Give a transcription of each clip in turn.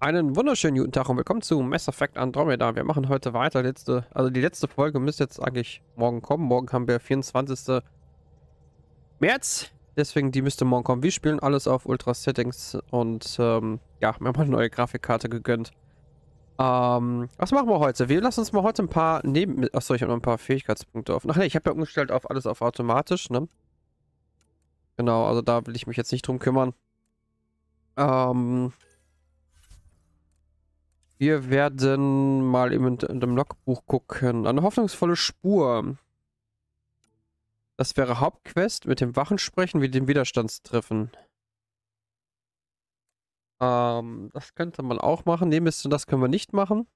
Einen wunderschönen guten Tag und willkommen zu Mass Effect Andromeda. Wir machen heute weiter. Die letzte Folge müsste jetzt eigentlich morgen kommen. Morgen haben wir 24. März. Deswegen, die müsste morgen kommen. Wir spielen alles auf Ultra Settings und ja, wir haben eine neue Grafikkarte gegönnt. Was machen wir heute? Wir lassen uns mal heute ein paar Achso, ich habe noch ein paar Fähigkeitspunkte auf. Ach ne, ich habe ja umgestellt auf alles auf automatisch, ne? Genau, also da will ich mich jetzt nicht drum kümmern. Wir werden mal eben in dem Logbuch gucken. Eine hoffnungsvolle Spur. Das wäre Hauptquest, mit dem Wachen sprechen, wie dem Widerstandstreffen. Das könnte man auch machen. Nee, Mist, das können wir nicht machen.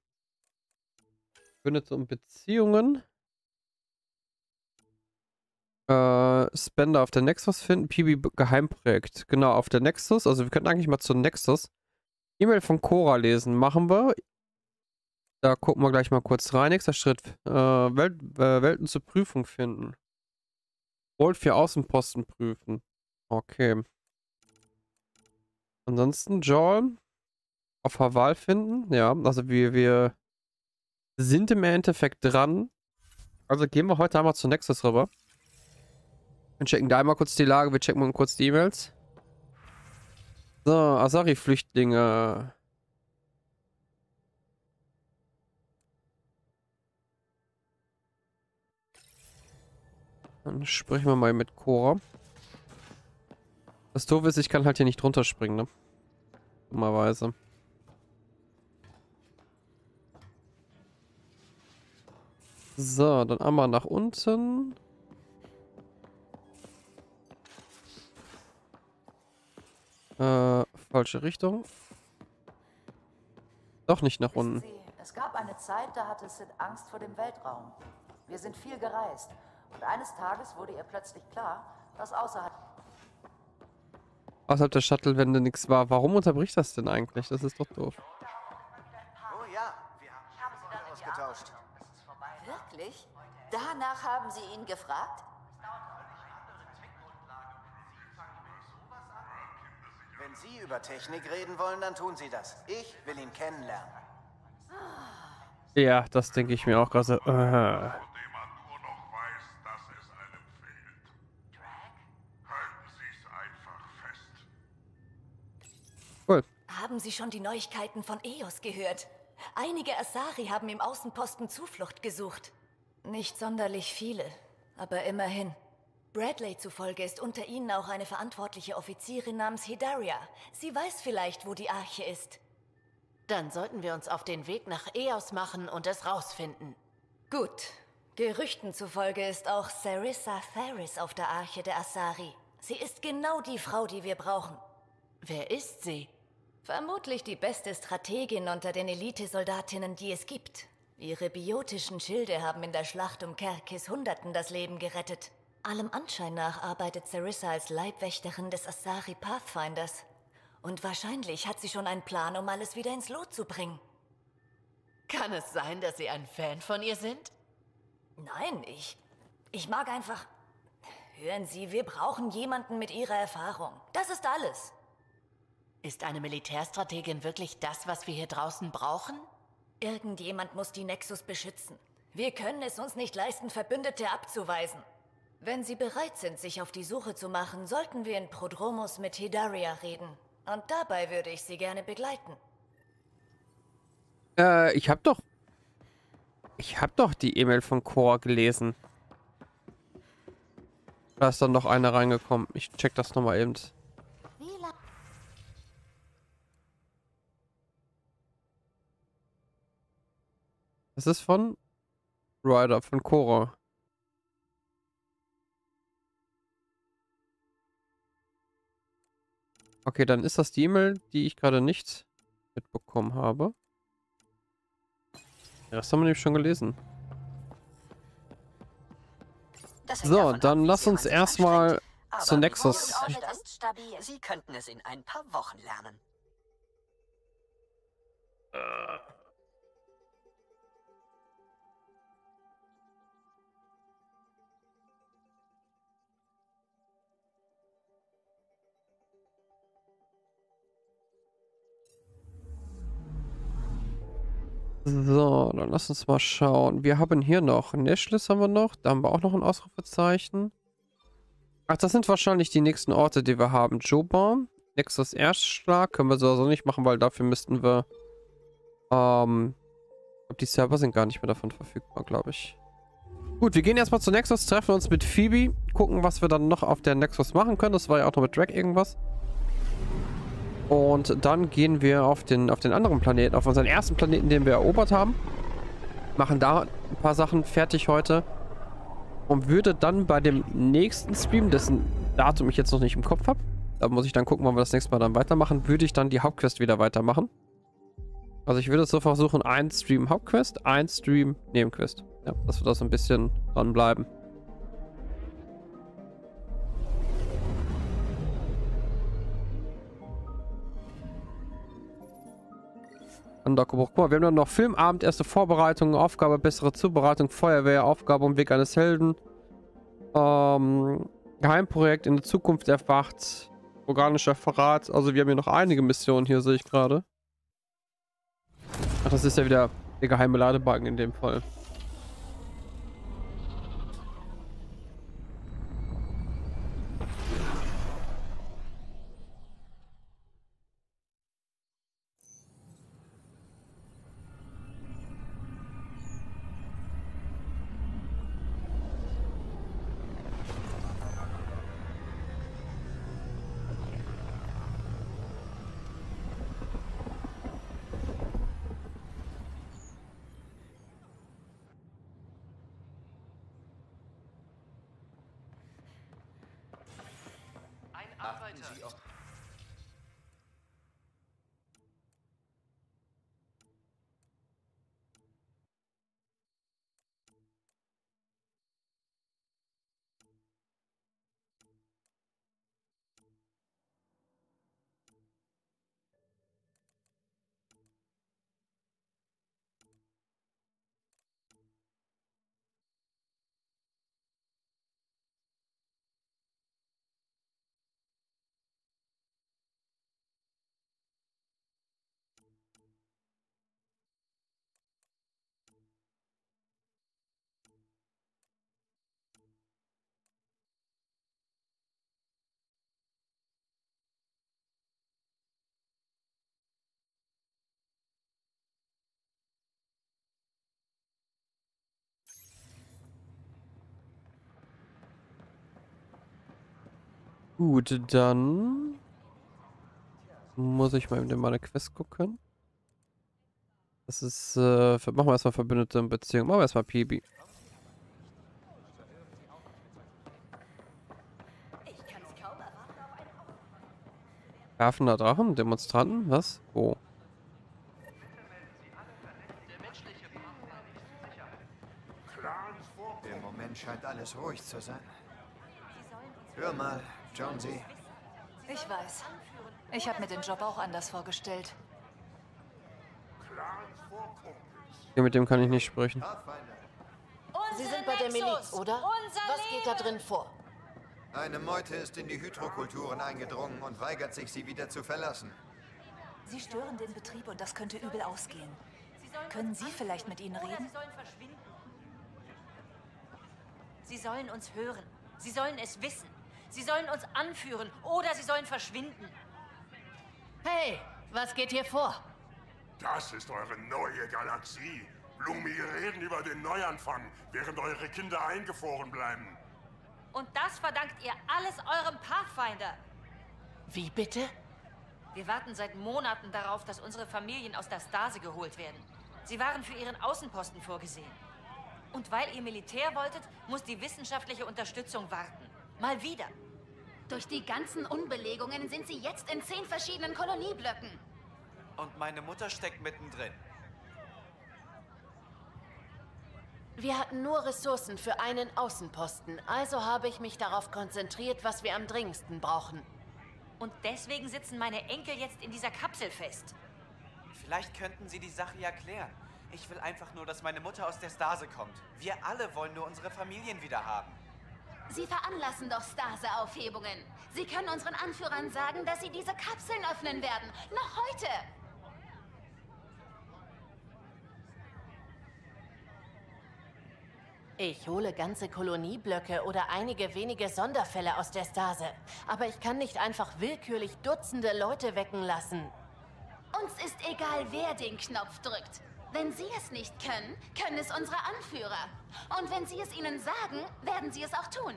Gründet um Beziehungen. Spender auf der Nexus finden. PB Geheimprojekt. Genau, auf der Nexus. Also wir könnten eigentlich mal zur Nexus. E-Mail von Cora lesen, machen wir. Da gucken wir gleich mal kurz rein. Nächster Schritt. Welten zur Prüfung finden. Wollt für Außenposten prüfen. Okay. Ansonsten, Joel. Auf Haval finden. Ja, also wir sind im Endeffekt dran. Also gehen wir heute einmal zu Nexus rüber. Wir checken da einmal kurz die Lage. Wir checken mal kurz die E-Mails. So, Asari-Flüchtlinge. Dann sprechen wir mal mit Cora. Das Doof ist, ich kann halt hier nicht drunter springen, ne? Dummerweise. So, dann einmal nach unten. Falsche Richtung. Doch nicht nach unten. Es gab eine Zeit, da hatte Sid Angst vor dem Weltraum. Wir sind viel gereist. Und eines Tages wurde ihr plötzlich klar, dass außerhalb der Shuttlewände nichts war. Warum unterbricht das denn eigentlich? Das ist doch doof. Oh ja, wir haben sie ausgetauscht. Wirklich? Danach haben sie ihn gefragt? Wenn Sie über Technik reden wollen, dann tun Sie das. Ich will ihn kennenlernen. Ja, das denke ich mir auch gerade so. Cool. Haben Sie schon die Neuigkeiten von Eos gehört? Einige Asari haben im Außenposten Zuflucht gesucht. Nicht sonderlich viele, aber immerhin. Bradley zufolge ist unter ihnen auch eine verantwortliche Offizierin namens Hydaria. Sie weiß vielleicht, wo die Arche ist. Dann sollten wir uns auf den Weg nach Eos machen und es rausfinden. Gut. Gerüchten zufolge ist auch Sarissa Ferris auf der Arche der Asari. Sie ist genau die Frau, die wir brauchen. Wer ist sie? Vermutlich die beste Strategin unter den Elite-Soldatinnen, die es gibt. Ihre biotischen Schilde haben in der Schlacht um Kerkis Hunderten das Leben gerettet. Allem Anschein nach arbeitet Sarissa als Leibwächterin des Asari Pathfinders. Und wahrscheinlich hat sie schon einen Plan, um alles wieder ins Lot zu bringen. Kann es sein, dass Sie ein Fan von ihr sind? Nein, ich mag einfach... Hören Sie, wir brauchen jemanden mit ihrer Erfahrung. Das ist alles. Ist eine Militärstrategin wirklich das, was wir hier draußen brauchen? Irgendjemand muss die Nexus beschützen. Wir können es uns nicht leisten, Verbündete abzuweisen. Wenn Sie bereit sind, sich auf die Suche zu machen, sollten wir in Prodromos mit Hydaria reden. Und dabei würde ich Sie gerne begleiten. Ich hab doch die E-Mail von Cora gelesen. Da ist dann noch eine reingekommen. Ich check das nochmal eben. Das ist von Ryder, von Cora. Okay, dann ist das die E-Mail, die ich gerade nicht mitbekommen habe. Ja, das haben wir nämlich schon gelesen. So, dann lass uns erstmal zu Nexus. Sie könnten es in ein paar Wochen lernen. So, dann lass uns mal schauen. Wir haben hier noch Neshless haben wir noch. Da haben wir auch noch ein Ausrufezeichen. Ach, das sind wahrscheinlich die nächsten Orte, die wir haben. Joba, Nexus Erstschlag. Können wir sowieso nicht machen, weil dafür müssten wir... ich glaube, die Server sind gar nicht mehr davon verfügbar, glaube ich. Gut, wir gehen erstmal zu Nexus, treffen uns mit Phoebe. Gucken, was wir dann noch auf der Nexus machen können. Das war ja auch noch mit Drack irgendwas. Und dann gehen wir auf den anderen Planeten, auf unseren ersten Planeten, den wir erobert haben. Machen da ein paar Sachen fertig heute. Und würde dann bei dem nächsten Stream, dessen Datum ich jetzt noch nicht im Kopf habe, da muss ich dann gucken, wann wir das nächste Mal dann weitermachen, würde ich dann die Hauptquest wieder weitermachen. Also ich würde es so versuchen, ein Stream Hauptquest, ein Stream Nebenquest. Ja, dass wir da so ein bisschen dranbleiben. Guck mal, wir haben dann noch Filmabend, erste Vorbereitung, Aufgabe, bessere Zubereitung, Feuerwehr, Aufgabe und Weg eines Helden. Geheimprojekt in der Zukunft erwacht, organischer Verrat. Also wir haben hier noch einige Missionen hier, sehe ich gerade. Ach, das ist ja wieder der geheime Ladebalken in dem Fall. Gut, dann muss ich mal in meine Quest gucken. Das ist, machen wir erstmal Verbündete in Beziehung. Machen wir erstmal Phoebe. Werfender Drachen? Demonstranten? Was? Oh. Im Moment scheint alles ruhig zu sein. Hör mal, Jonesy. Ich weiß. Ich habe mir den Job auch anders vorgestellt. Ja, mit dem kann ich nicht sprechen. Sie sind bei der Miliz, oder? Was geht da drin vor? Eine Meute ist in die Hydrokulturen eingedrungen und weigert sich, sie wieder zu verlassen. Sie stören den Betrieb und das könnte übel ausgehen. Können Sie vielleicht mit ihnen reden? Sie sollen uns hören. Sie sollen es wissen. Sie sollen uns anführen oder sie sollen verschwinden. Hey, was geht hier vor? Das ist eure neue Galaxie. Blumige Reden über den Neuanfang, während eure Kinder eingefroren bleiben. Und das verdankt ihr alles eurem Pathfinder. Wie bitte? Wir warten seit Monaten darauf, dass unsere Familien aus der Stase geholt werden. Sie waren für ihren Außenposten vorgesehen. Und weil ihr Militär wolltet, muss die wissenschaftliche Unterstützung warten. Mal wieder. Durch die ganzen Unbelegungen sind sie jetzt in 10 verschiedenen Kolonieblöcken. Und meine Mutter steckt mittendrin. Wir hatten nur Ressourcen für einen Außenposten, also habe ich mich darauf konzentriert, was wir am dringendsten brauchen. Und deswegen sitzen meine Enkel jetzt in dieser Kapsel fest. Vielleicht könnten Sie die Sache ja klären. Ich will einfach nur, dass meine Mutter aus der Stase kommt. Wir alle wollen nur unsere Familien wieder haben. Sie veranlassen doch Stase-Aufhebungen. Sie können unseren Anführern sagen, dass sie diese Kapseln öffnen werden. Noch heute! Ich hole ganze Kolonieblöcke oder einige wenige Sonderfälle aus der Stase. Aber ich kann nicht einfach willkürlich Dutzende Leute wecken lassen. Uns ist egal, wer den Knopf drückt. Wenn Sie es nicht können, können es unsere Anführer. Und wenn Sie es ihnen sagen, werden Sie es auch tun.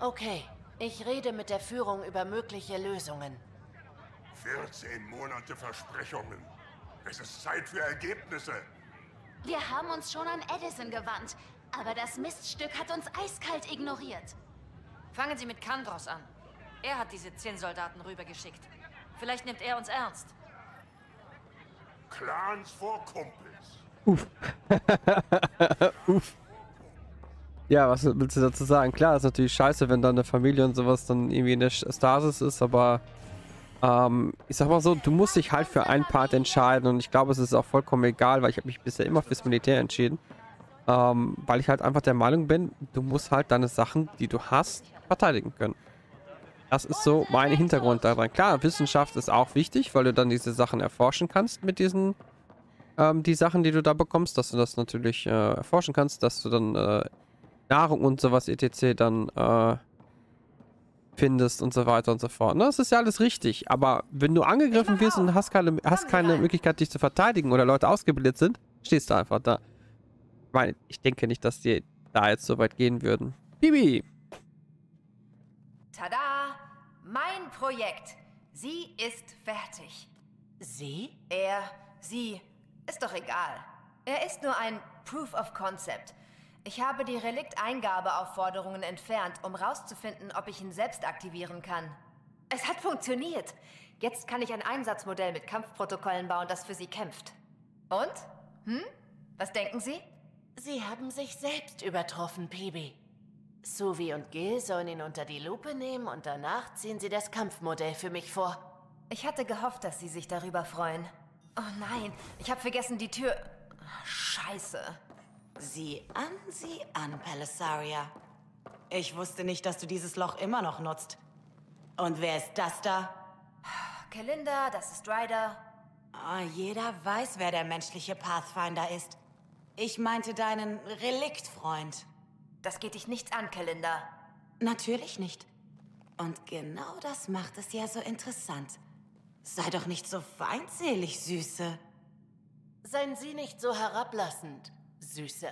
Okay, ich rede mit der Führung über mögliche Lösungen. 14 Monate Versprechungen. Es ist Zeit für Ergebnisse. Wir haben uns schon an Edison gewandt, aber das Miststück hat uns eiskalt ignoriert. Fangen Sie mit Kandros an. Er hat diese 10 Soldaten rübergeschickt. Vielleicht nimmt er uns ernst. Clans vor Kumpels. Uff. Uff. Ja, was willst du dazu sagen? Klar, ist natürlich scheiße, wenn dann eine Familie und sowas dann irgendwie in der Stasis ist, aber ich sag mal so, du musst dich halt für einen Part entscheiden und ich glaube, es ist auch vollkommen egal, weil ich habe mich bisher immer fürs Militär entschieden, weil ich halt einfach der Meinung bin, du musst halt deine Sachen, die du hast, verteidigen können. Das ist so mein Hintergrund daran. Klar, Wissenschaft ist auch wichtig, weil du dann diese Sachen erforschen kannst mit diesen, die Sachen, die du da bekommst, dass du das natürlich erforschen kannst, dass du dann Nahrung und sowas etc. dann findest und so weiter und so fort. Das ist ja alles richtig, aber wenn du angegriffen wirst und hast keine Möglichkeit, dich zu verteidigen oder Leute ausgebildet sind, stehst du einfach da. Ich meine, ich denke nicht, dass die da jetzt so weit gehen würden. Bibi! Tada! Mein Projekt! Sie ist fertig. Sie? Er, sie, ist doch egal. Er ist nur ein Proof of Concept. Ich habe die Relikteingabeaufforderungen entfernt, um rauszufinden, ob ich ihn selbst aktivieren kann. Es hat funktioniert. Jetzt kann ich ein Einsatzmodell mit Kampfprotokollen bauen, das für Sie kämpft. Und? Hm? Was denken Sie? Sie haben sich selbst übertroffen, Bibi. Suvi und Gil sollen ihn unter die Lupe nehmen und danach ziehen Sie das Kampfmodell für mich vor. Ich hatte gehofft, dass Sie sich darüber freuen. Oh nein, ich habe vergessen, die Tür... Scheiße. Sieh an, Pelessaria. Ich wusste nicht, dass du dieses Loch immer noch nutzt. Und wer ist das da? Kalinda, das ist Ryder. Oh, jeder weiß, wer der menschliche Pathfinder ist. Ich meinte deinen Reliktfreund. Das geht dich nichts an, Kalinda. Natürlich nicht. Und genau das macht es ja so interessant. Sei doch nicht so feindselig, Süße. Seien Sie nicht so herablassend. Süße.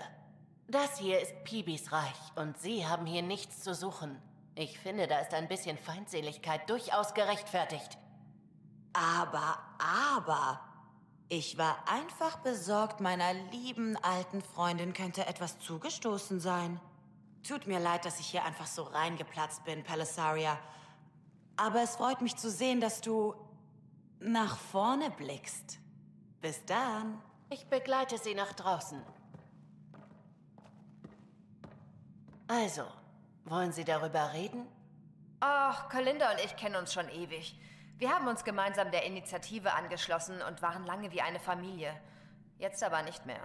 Das hier ist Bibis Reich und Sie haben hier nichts zu suchen. Ich finde, da ist ein bisschen Feindseligkeit durchaus gerechtfertigt. Aber... Ich war einfach besorgt, meiner lieben alten Freundin könnte etwas zugestoßen sein. Tut mir leid, dass ich hier einfach so reingeplatzt bin, Pelessaria. Aber es freut mich zu sehen, dass du nach vorne blickst. Bis dann. Ich begleite Sie nach draußen. Also, wollen Sie darüber reden? Ach, Kalinda und ich kennen uns schon ewig. Wir haben uns gemeinsam der Initiative angeschlossen und waren lange wie eine Familie. Jetzt aber nicht mehr.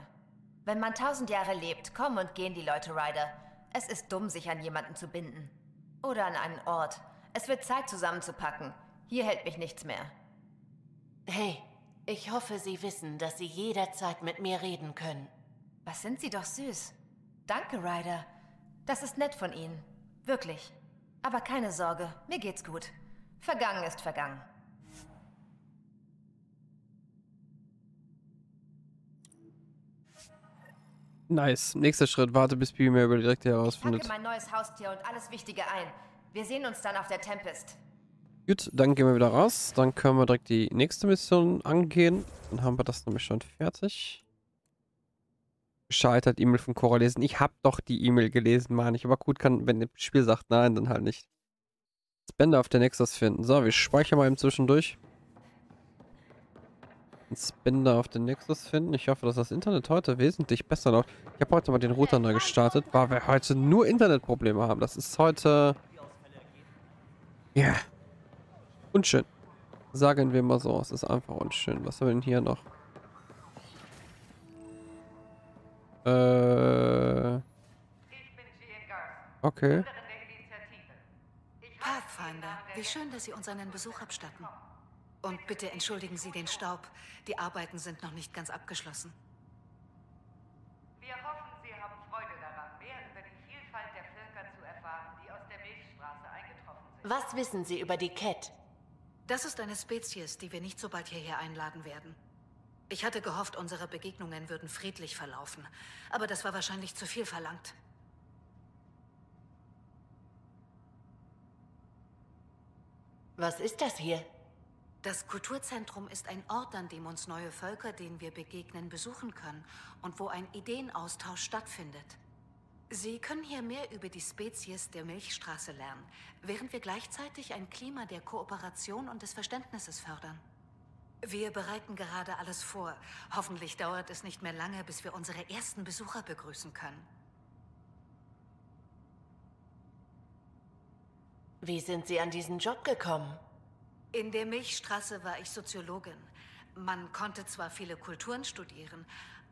Wenn man 1000 Jahre lebt, kommen und gehen die Leute, Ryder. Es ist dumm, sich an jemanden zu binden. Oder an einen Ort. Es wird Zeit, zusammenzupacken. Hier hält mich nichts mehr. Hey, ich hoffe, Sie wissen, dass Sie jederzeit mit mir reden können. Was sind Sie doch süß. Danke, Ryder. Das ist nett von Ihnen. Wirklich. Aber keine Sorge, mir geht's gut. Vergangen ist vergangen. Nice. Nächster Schritt. Warte, bis Bibi mir über die direkte herausfindet. Ich packe mein neues Haustier und alles Wichtige ein. Wir sehen uns dann auf der Tempest. Gut, dann gehen wir wieder raus. Dann können wir direkt die nächste Mission angehen. Dann haben wir das nämlich schon fertig. Gescheitert, E-Mail von Cora lesen. Ich habe doch die E-Mail gelesen, meine ich. Aber gut, wenn das Spiel sagt nein, dann halt nicht. Spender auf der Nexus finden. So, wir speichern mal eben zwischendurch. Spender auf der Nexus finden. Ich hoffe, dass das Internet heute wesentlich besser läuft. Ich habe heute mal den Router neu gestartet, weil wir heute nur Internetprobleme haben. Das ist heute... Ja. Yeah. Unschön. Sagen wir mal so. Es ist einfach unschön. Was haben wir denn hier noch? Okay. Pathfinder, wie schön, dass Sie uns einen Besuch abstatten. Und bitte entschuldigen Sie den Staub. Die Arbeiten sind noch nicht ganz abgeschlossen. Was wissen Sie über die Kett? Das ist eine Spezies, die wir nicht so bald hierher einladen werden. Ich hatte gehofft, unsere Begegnungen würden friedlich verlaufen, aber das war wahrscheinlich zu viel verlangt. Was ist das hier? Das Kulturzentrum ist ein Ort, an dem uns neue Völker, denen wir begegnen, besuchen können und wo ein Ideenaustausch stattfindet. Sie können hier mehr über die Spezies der Milchstraße lernen, während wir gleichzeitig ein Klima der Kooperation und des Verständnisses fördern. Wir bereiten gerade alles vor. Hoffentlich dauert es nicht mehr lange, bis wir unsere ersten Besucher begrüßen können. Wie sind Sie an diesen Job gekommen? In der Milchstraße war ich Soziologin. Man konnte zwar viele Kulturen studieren,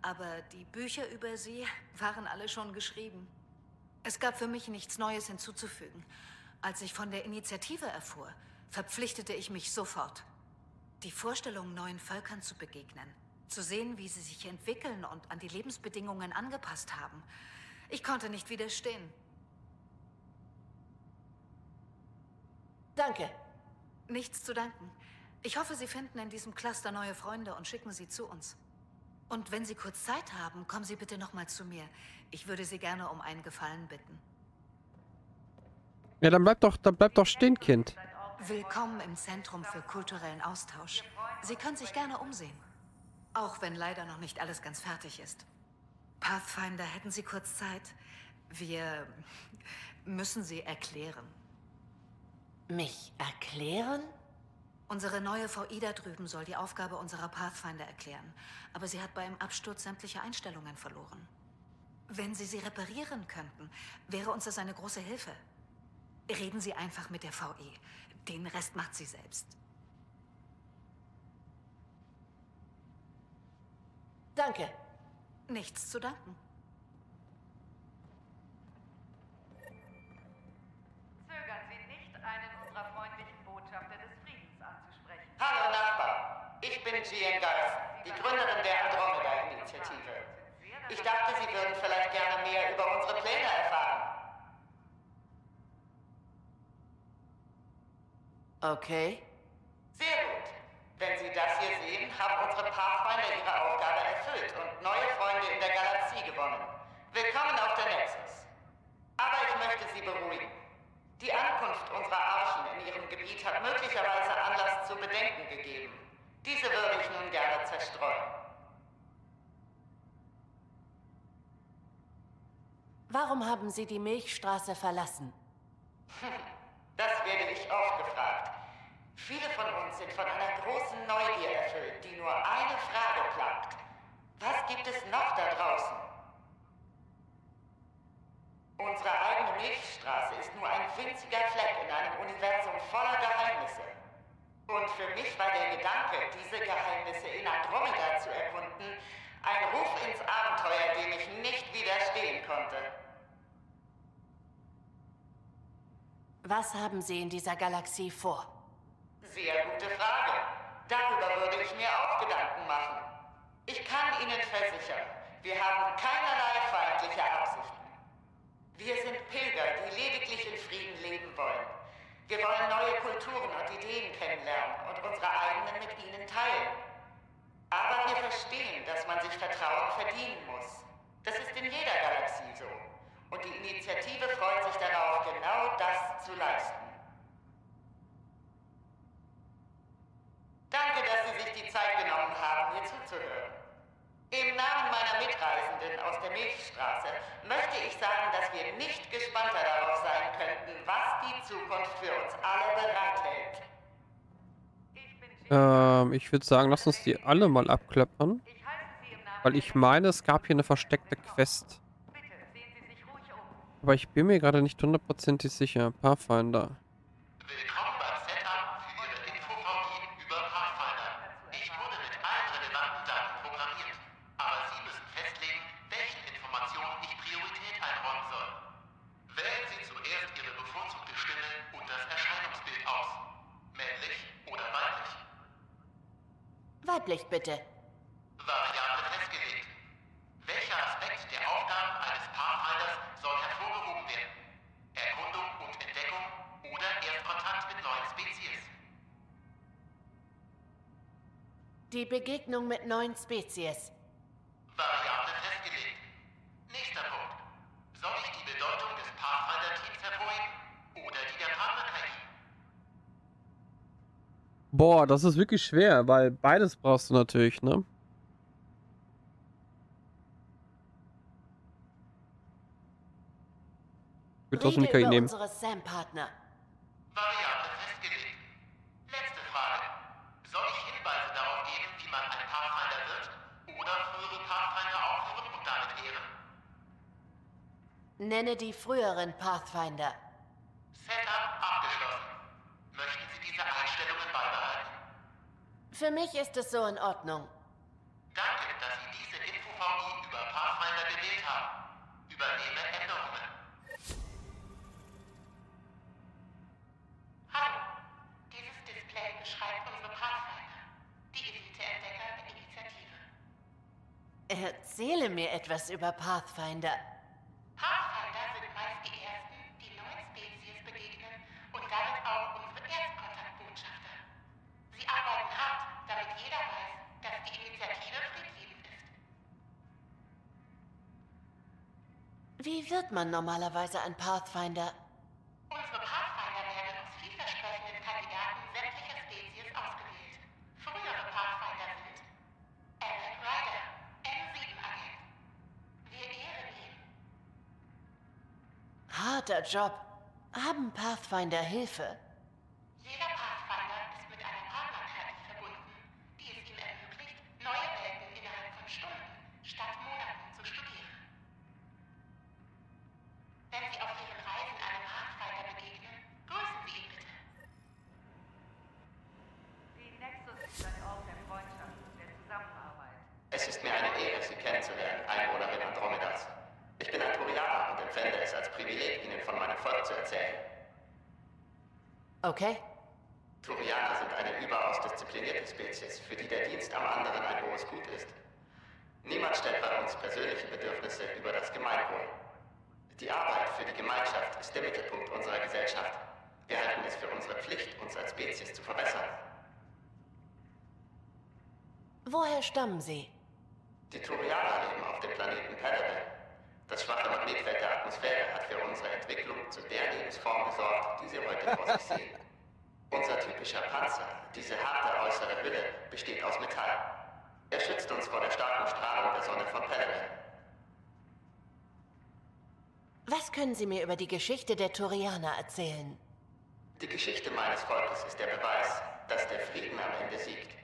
aber die Bücher über sie waren alle schon geschrieben. Es gab für mich nichts Neues hinzuzufügen. Als ich von der Initiative erfuhr, verpflichtete ich mich sofort. Die Vorstellung, neuen Völkern zu begegnen, zu sehen, wie sie sich entwickeln und an die Lebensbedingungen angepasst haben. Ich konnte nicht widerstehen. Danke. Nichts zu danken. Ich hoffe, Sie finden in diesem Cluster neue Freunde und schicken sie zu uns. Und wenn Sie kurz Zeit haben, kommen Sie bitte nochmal zu mir. Ich würde Sie gerne um einen Gefallen bitten. Ja, dann bleib doch stehen, Kind. Willkommen im Zentrum für kulturellen Austausch. Sie können sich gerne umsehen. Auch wenn leider noch nicht alles ganz fertig ist. Pathfinder, hätten Sie kurz Zeit? Wir müssen Sie erklären. Mich erklären? Unsere neue VI da drüben soll die Aufgabe unserer Pathfinder erklären. Aber sie hat beim Absturz sämtliche Einstellungen verloren. Wenn Sie sie reparieren könnten, wäre uns das eine große Hilfe. Reden Sie einfach mit der VI. Den Rest macht sie selbst. Danke. Nichts zu danken. Zögern Sie nicht, einen unserer freundlichen Botschafter des Friedens anzusprechen. Hallo Nachbar, ich bin Angara, die Gründerin der Andromeda-Initiative. Ich dachte, Sie würden vielleicht gerne mehr über unsere Pläne erfahren. Okay. Sehr gut. Wenn Sie das hier sehen, haben unsere Pathfinder ihre Aufgabe erfüllt und neue Freunde in der Galaxie gewonnen. Willkommen auf der Nexus. Aber ich möchte Sie beruhigen. Die Ankunft unserer Archen in Ihrem Gebiet hat möglicherweise Anlass zu Bedenken gegeben. Diese würde ich nun gerne zerstreuen. Warum haben Sie die Milchstraße verlassen? Das werde ich oft gefragt. Viele von uns sind von einer großen Neugier erfüllt, die nur eine Frage plagt. Was gibt es noch da draußen? Unsere eigene Milchstraße ist nur ein winziger Fleck in einem Universum voller Geheimnisse. Und für mich war der Gedanke, diese Geheimnisse in Andromeda zu erkunden, ein Ruf ins Abenteuer, dem ich nicht widerstehen konnte. Was haben Sie in dieser Galaxie vor? Sehr gute Frage. Darüber würde ich mir auch Gedanken machen. Ich kann Ihnen versichern, wir haben keinerlei feindliche Absichten. Wir sind Pilger, die lediglich in Frieden leben wollen. Wir wollen neue Kulturen und Ideen kennenlernen und unsere eigenen mit ihnen teilen. Aber wir verstehen, dass man sich Vertrauen verdienen muss. Das ist in jeder Galaxie so. Und die Initiative freut sich darauf, genau das zu leisten. Danke, dass Sie sich die Zeit genommen haben, mir zuzuhören. Im Namen meiner Mitreisenden aus der Milchstraße möchte ich sagen, dass wir nicht gespannter darauf sein könnten, was die Zukunft für uns alle bereithält. Ich würde sagen, lass uns die alle mal abklappern. Weil ich meine, es gab hier eine versteckte Quest. Aber ich bin mir gerade nicht hundertprozentig sicher. Pathfinder. Willkommen beim Setup für Ihre Info-VI über Pathfinder. Ich wurde mit allen relevanten Daten programmiert. Aber Sie müssen festlegen, welchen Informationen ich Priorität einräumen soll. Wählen Sie zuerst Ihre bevorzugte Stimme und das Erscheinungsbild aus. Männlich oder weiblich? Weiblich bitte. Variable festgelegt. Welcher Aspekt der Aufgaben eines Pathfinders soll hervorgehoben werden? Erkundung und Entdeckung oder Erstkontakt? Die Begegnung mit neuen Spezies. Variablen festgelegt. Nächster Punkt. Soll ich die Bedeutung des Pathfinder-Teams hervorheben? Oder die der Partner-KI? Boah, das ist wirklich schwer, weil beides brauchst du natürlich, ne? Ich würde trotzdem die KI nehmen. Unsere SAM-Partner. Variable festgelegt. Letzte Frage. Soll ich Hinweise darauf geben, wie man ein Pathfinder wird? Oder frühere Pathfinder aufführen und damit ehren? Nenne die früheren Pathfinder. Setup abgeschlossen. Möchten Sie diese Einstellungen beibehalten? Für mich ist es so in Ordnung. Danke, dass Sie diese Info-VI über Pathfinder gewählt haben. Übernehme Änderungen. Hallo. Dieses Display beschreibt unsere Pathfinder, die Elite-Entdecker der Initiative. Erzähle mir etwas über Pathfinder. Pathfinder sind meist die ersten, die neuen Spezies begegnen und damit auch unsere Erstkontaktbotschafter. Sie arbeiten hart, damit jeder weiß, dass die Initiative friedliebend ist. Wie wird man normalerweise ein Pathfinder? Unsere Pathfinder werden aus vielversprechenden Kandidaten sämtlicher Spezies ausgewählt. Frühere Pathfinder sind Ryder, M7-Agent. Wir ehren ihn. Harter Job. Haben Pathfinder Hilfe? Jeder Pathfinder ist mit einer Partner-KI verbunden, die es ihm ermöglicht, neue Welten innerhalb von Stunden statt Monaten zu studieren. Wenn Sie auf Ihren Reisen einem Pathfinder begegnen, grüßen Sie ihn bitte. Die Nexus ist ein Ort der Freundschaft und der Zusammenarbeit. Es ist mir eine Ehre, Sie kennenzulernen, ein oder mit Andromedas. Ich bin ein Turianer und empfände es als Privileg, Ihnen von meinem Volk zu erzählen. Okay. Turianer sind eine überaus disziplinierte Spezies, für die der Dienst am anderen ein hohes Gut ist. Niemand stellt bei uns persönliche Bedürfnisse über das Gemeinwohl. Die Arbeit für die Gemeinschaft ist der Mittelpunkt unserer Gesellschaft. Wir halten es für unsere Pflicht, uns als Spezies zu verbessern. Woher stammen Sie? Die Turianer leben auf dem Planeten Palaven. Das schwache Magnetfeld der Atmosphäre hat für unsere Entwicklung zu der Lebensform gesorgt, die Sie heute vor sich sehen. Unser typischer Panzer, diese harte äußere Hülle, besteht aus Metall. Er schützt uns vor der starken Strahlung der Sonne von Palaven. Was können Sie mir über die Geschichte der Turianer erzählen? Die Geschichte meines Volkes ist der Beweis, dass der Frieden am Ende siegt.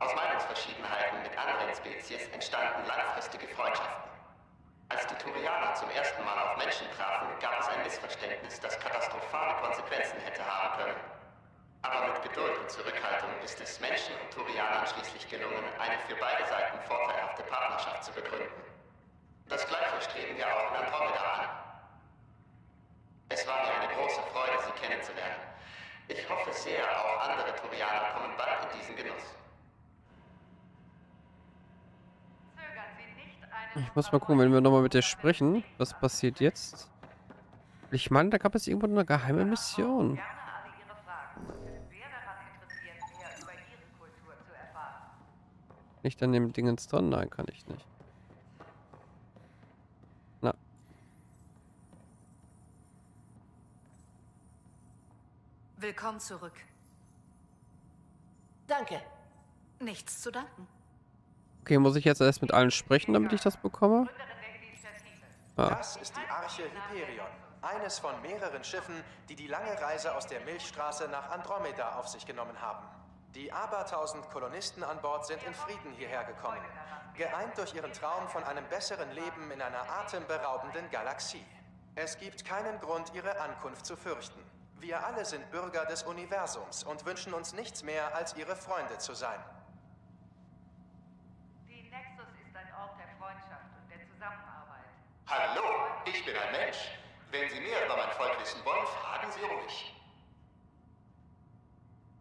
Aus Meinungsverschiedenheiten mit anderen Spezies entstanden langfristige Freundschaften. Als die Turianer zum ersten Mal auf Menschen trafen, gab es ein Missverständnis, das katastrophale Konsequenzen hätte haben können. Aber mit Geduld und Zurückhaltung ist es Menschen und Turianern schließlich gelungen, eine für beide Seiten vorteilhafte Partnerschaft zu begründen. Das Gleiche streben wir auch in Andromeda an. Es war mir eine große Freude, Sie kennenzulernen. Ich hoffe sehr, auch andere Turianer kommen bald in diesen Genuss. Ich muss mal gucken, wenn wir nochmal mit der sprechen. Was passiert jetzt? Ich meine, da gab es irgendwo eine geheime Mission. Nicht an dem Ding ins Ton? Nein, kann ich nicht. Na. Willkommen zurück. Danke. Nichts zu danken. Okay, muss ich jetzt erst mit allen sprechen, damit ich das bekomme? Ah. Das ist die Arche Hyperion, eines von mehreren Schiffen, die die lange Reise aus der Milchstraße nach Andromeda auf sich genommen haben. Die abertausend Kolonisten an Bord sind in Frieden hierher gekommen, geeint durch ihren Traum von einem besseren Leben in einer atemberaubenden Galaxie. Es gibt keinen Grund, ihre Ankunft zu fürchten. Wir alle sind Bürger des Universums und wünschen uns nichts mehr, als ihre Freunde zu sein. Hallo, ich bin ein Mensch. Wenn Sie mehr über mein Volk wissen wollen, fragen Sie ruhig.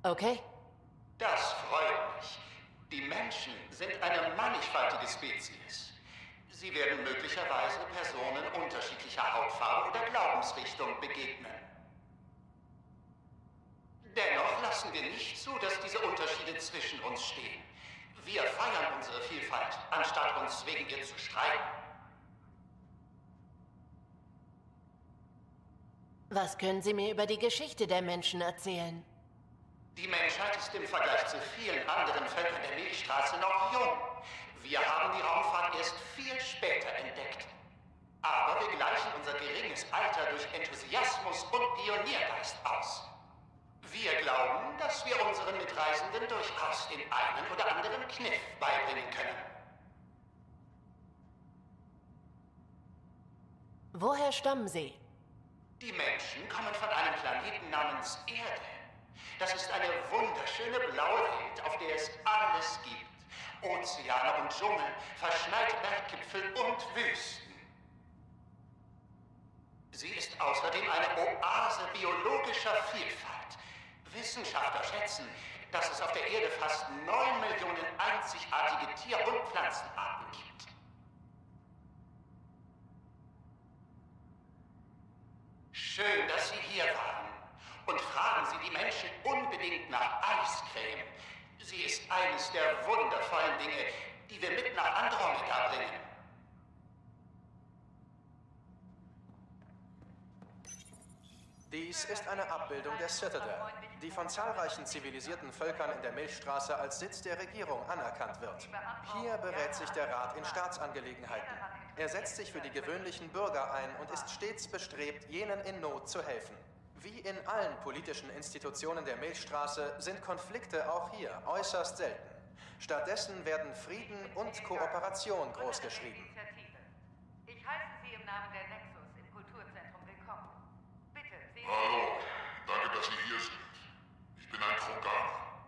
Okay. Das freut mich. Die Menschen sind eine mannigfaltige Spezies. Sie werden möglicherweise Personen unterschiedlicher Hautfarbe oder Glaubensrichtung begegnen. Dennoch lassen wir nicht zu, dass diese Unterschiede zwischen uns stehen. Wir feiern unsere Vielfalt, anstatt uns wegen ihr zu streiten. Was können Sie mir über die Geschichte der Menschen erzählen? Die Menschheit ist im Vergleich zu vielen anderen Völkern der Milchstraße noch jung. Wir haben die Raumfahrt erst viel später entdeckt. Aber wir gleichen unser geringes Alter durch Enthusiasmus und Pioniergeist aus. Wir glauben, dass wir unseren Mitreisenden durchaus den einen oder anderen Kniff beibringen können. Woher stammen Sie? Die Menschen kommen von einem Planeten namens Erde. Das ist eine wunderschöne blaue Welt, auf der es alles gibt. Ozeane und Dschungel, verschneite Berggipfel und Wüsten. Sie ist außerdem eine Oase biologischer Vielfalt. Wissenschaftler schätzen, dass es auf der Erde fast 9 Millionen einzigartige Tier- und Pflanzenarten gibt. Schön, dass Sie hier waren. Und fragen Sie die Menschen unbedingt nach Eiscreme. Sie ist eines der wundervollen Dinge, die wir mit nach Andromeda bringen. Dies ist eine Abbildung der Citadel, die von zahlreichen zivilisierten Völkern in der Milchstraße als Sitz der Regierung anerkannt wird. Hier berät sich der Rat in Staatsangelegenheiten. Er setzt sich für die gewöhnlichen Bürger ein und ist stets bestrebt, jenen in Not zu helfen. Wie in allen politischen Institutionen der Milchstraße sind Konflikte auch hier äußerst selten. Stattdessen werden Frieden und Kooperation großgeschrieben. Ich heiße Sie im Namen der Nexus im Kulturzentrum willkommen. Bitte, sehen Sie... Hallo, danke, dass Sie hier sind. Ich bin ein Kroganer.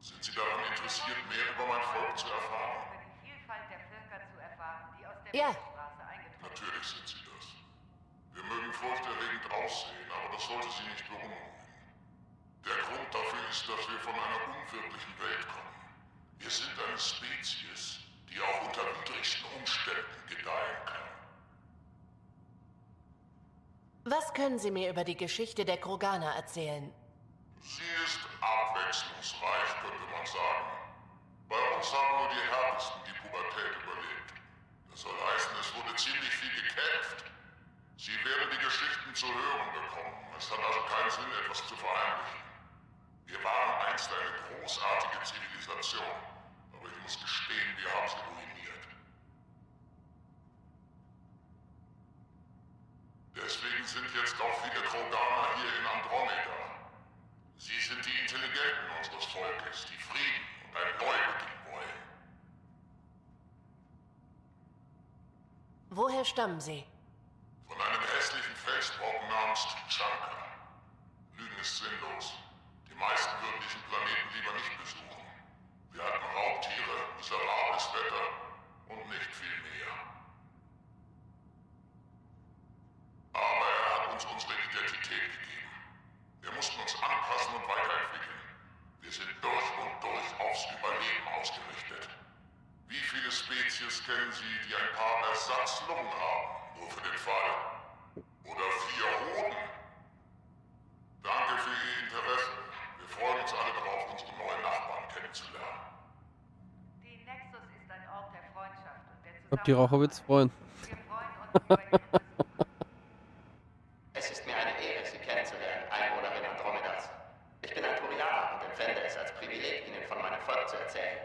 Sind Sie daran interessiert, mehr über mein Volk zu erfahren? ...die Vielfalt der Völker zu erfahren, die aus der Milchstraße eingetreten sind. Natürlich sind Sie das. Wir mögen furchterregend aussehen, aber das sollte Sie nicht beunruhigen. Der Grund dafür ist, dass wir von einer unwirklichen Welt kommen. Wir sind eine Spezies, die auch unter widrigsten Umständen gedeihen kann. Was können Sie mir über die Geschichte der Kroganer erzählen? Sie ist abwechslungsreich, könnte man sagen. Bei uns haben nur die Härtesten die Pubertät überlebt. Das soll heißen, es wurde ziemlich viel gekämpft. Sie werden die Geschichten zu hören bekommen. Es hat also keinen Sinn, etwas zu verheimlichen. Wir waren einst eine großartige Zivilisation. Aber ich muss gestehen, wir haben sie ruiniert. Deswegen sind jetzt auch viele Kroganer hier in Andromeda. Sie sind die Intelligenten unseres Volkes, die Frieden und ein Neubeginn wollen. Woher stammen Sie? Von einem hässlichen Felsbrocken namens Turianer. Lügen ist sinnlos. Die meisten würden diesen Planeten lieber nicht besuchen. Wir hatten Raubtiere, miserables Wetter und nicht viel mehr. Aber er hat uns unsere Identität gegeben. Wir mussten uns anpassen und weiterentwickeln. Wir sind durch und durch aufs Überleben ausgerichtet. Wie viele Spezies kennen Sie, die ein paar Ersatzlungen haben? Nur für den Fall. Oder 4 Hoden. Danke für Ihr Interesse. Wir freuen uns alle darauf, unsere neuen Nachbarn kennenzulernen. Die Nexus ist ein Ort der Freundschaft und der Zusammenarbeit. Die Raucherwitz freuen. Wir freuen uns über Es ist mir eine Ehre, Sie kennenzulernen, Einwohnerin Andromedas. Ich bin ein Turianer und empfände es als Privileg, Ihnen von meinem Volk zu erzählen.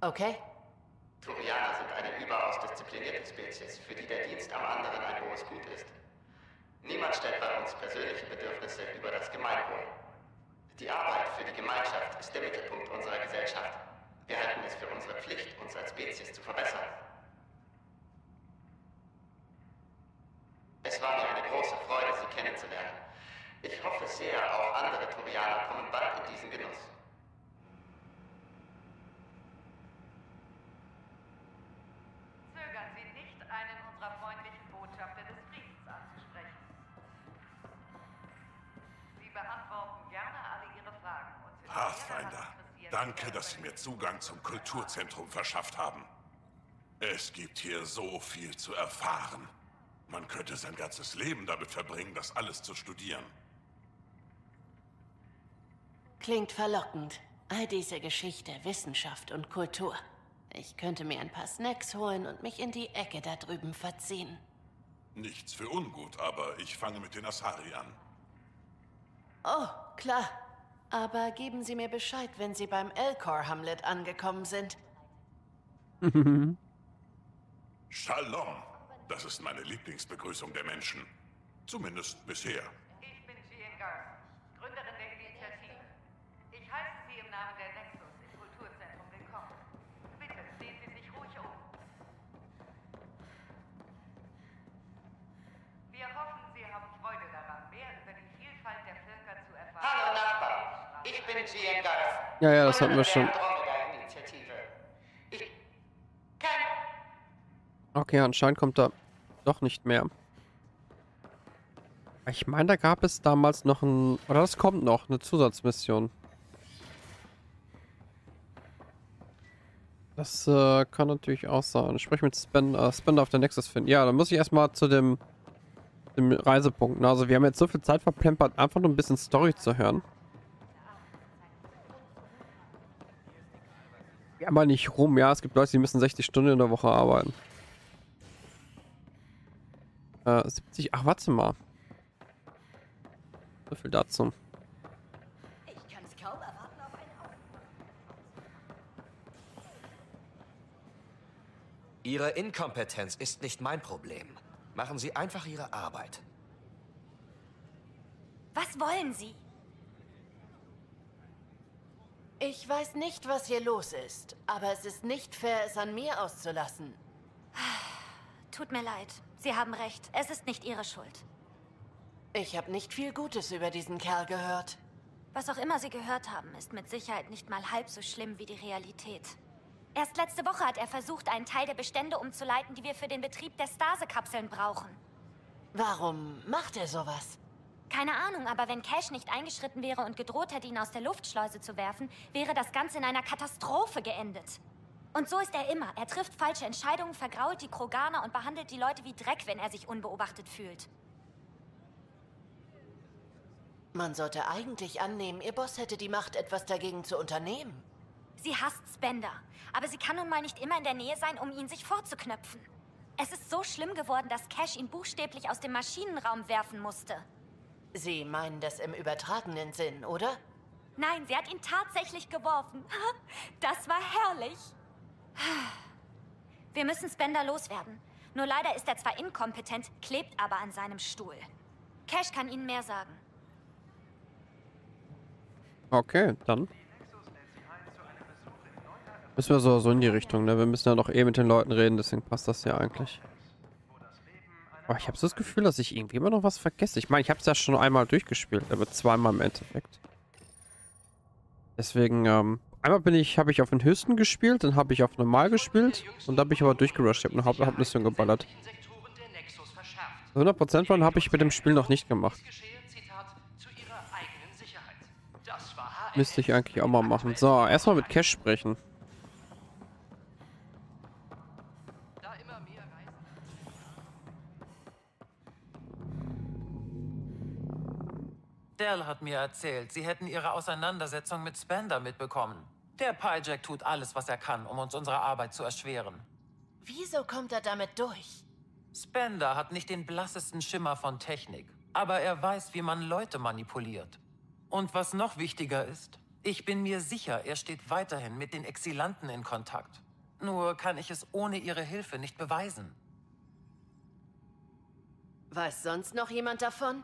Okay. Turianer sind eine überaus disziplinierte Spezies, für die der Dienst am anderen ein hohes Gut ist. Niemand stellt bei uns persönliche Bedürfnisse über das Gemeinwohl. Die Arbeit für die Gemeinschaft ist der Mittelpunkt unserer Gesellschaft. Wir halten es für unsere Pflicht, uns als Spezies zu verbessern. Es war mir eine große Freude, Sie kennenzulernen. Ich hoffe sehr, auch andere Turianer kommen bald in diesen Genuss. Pathfinder, danke, dass Sie mir Zugang zum Kulturzentrum verschafft haben. Es gibt hier so viel zu erfahren. Man könnte sein ganzes Leben damit verbringen, das alles zu studieren. Klingt verlockend. All diese Geschichte, Wissenschaft und Kultur. Ich könnte mir ein paar Snacks holen und mich in die Ecke da drüben verziehen. Nichts für ungut, aber ich fange mit den Asari an. Oh, klar. Aber geben Sie mir Bescheid, wenn Sie beim Elcor Hamlet angekommen sind. Shalom. Das ist meine Lieblingsbegrüßung der Menschen. Zumindest bisher. Ich bin Angara, Gründerin der Initiative. Ich heiße Sie im Namen der Nexus im Kulturzentrum willkommen. Bitte sehen Sie sich ruhig um. Wir hoffen, Sie haben Freude daran, mehr über die Vielfalt der Völker zu erfahren. Hallo Nachbarn, ich bin Angara. Ja, das hatten wir schon. Okay, anscheinend kommt da doch nicht mehr. Ich meine, da gab es damals noch ein... Oder das kommt noch, eine Zusatzmission. Das kann natürlich auch sein. Ich spreche mit Spender auf der Nexus finden. Ja, dann muss ich erstmal zu dem Reisepunkt. Also wir haben jetzt so viel Zeit verplempert, einfach nur ein bisschen Story zu hören. Ja, aber nicht rum. Ja, es gibt Leute, die müssen 60 Stunden in der Woche arbeiten. 70... Ach, warte mal. So viel dazu. Ich kann's kaum erwarten, auf einen Augenblick. Ihre Inkompetenz ist nicht mein Problem. Machen Sie einfach Ihre Arbeit. Was wollen Sie? Ich weiß nicht, was hier los ist, aber es ist nicht fair, es an mir auszulassen. Tut mir leid. Sie haben recht. Es ist nicht Ihre Schuld. Ich habe nicht viel Gutes über diesen Kerl gehört. Was auch immer Sie gehört haben, ist mit Sicherheit nicht mal halb so schlimm wie die Realität. Erst letzte Woche hat er versucht, einen Teil der Bestände umzuleiten, die wir für den Betrieb der Stase-Kapseln brauchen. Warum macht er sowas? Keine Ahnung, aber wenn Cash nicht eingeschritten wäre und gedroht hätte, ihn aus der Luftschleuse zu werfen, wäre das Ganze in einer Katastrophe geendet. Und so ist er immer. Er trifft falsche Entscheidungen, vergrault die Kroganer und behandelt die Leute wie Dreck, wenn er sich unbeobachtet fühlt. Man sollte eigentlich annehmen, Ihr Boss hätte die Macht, etwas dagegen zu unternehmen. Sie hasst Spender, aber sie kann nun mal nicht immer in der Nähe sein, um ihn sich vorzuknöpfen. Es ist so schlimm geworden, dass Cash ihn buchstäblich aus dem Maschinenraum werfen musste. Sie meinen das im übertragenen Sinn, oder? Nein, sie hat ihn tatsächlich geworfen. Das war herrlich. Wir müssen Spender loswerden. Nur leider ist er zwar inkompetent, klebt aber an seinem Stuhl. Cash kann Ihnen mehr sagen. Okay, dann müssen wir so in die Richtung, ne? Wir müssen ja doch mit den Leuten reden, deswegen passt das ja eigentlich. Aber ich habe so das Gefühl, dass ich irgendwie immer noch was vergesse. Ich meine, ich habe es ja schon einmal durchgespielt, aber zweimal im Endeffekt. Deswegen, einmal habe ich auf den höchsten gespielt, dann habe ich auf normal gespielt und dann bin ich aber durchgerusht. Ich habe eine Hauptmission geballert. 100% von habe ich mit dem Spiel noch nicht gemacht. Müsste ich eigentlich auch mal machen. So, erstmal mit Cash sprechen. Dell hat mir erzählt, Sie hätten Ihre Auseinandersetzung mit Spender mitbekommen. Der Pijack tut alles, was er kann, um uns unsere Arbeit zu erschweren. Wieso kommt er damit durch? Spender hat nicht den blassesten Schimmer von Technik, aber er weiß, wie man Leute manipuliert. Und was noch wichtiger ist, ich bin mir sicher, er steht weiterhin mit den Exilanten in Kontakt. Nur kann ich es ohne Ihre Hilfe nicht beweisen. Weiß sonst noch jemand davon?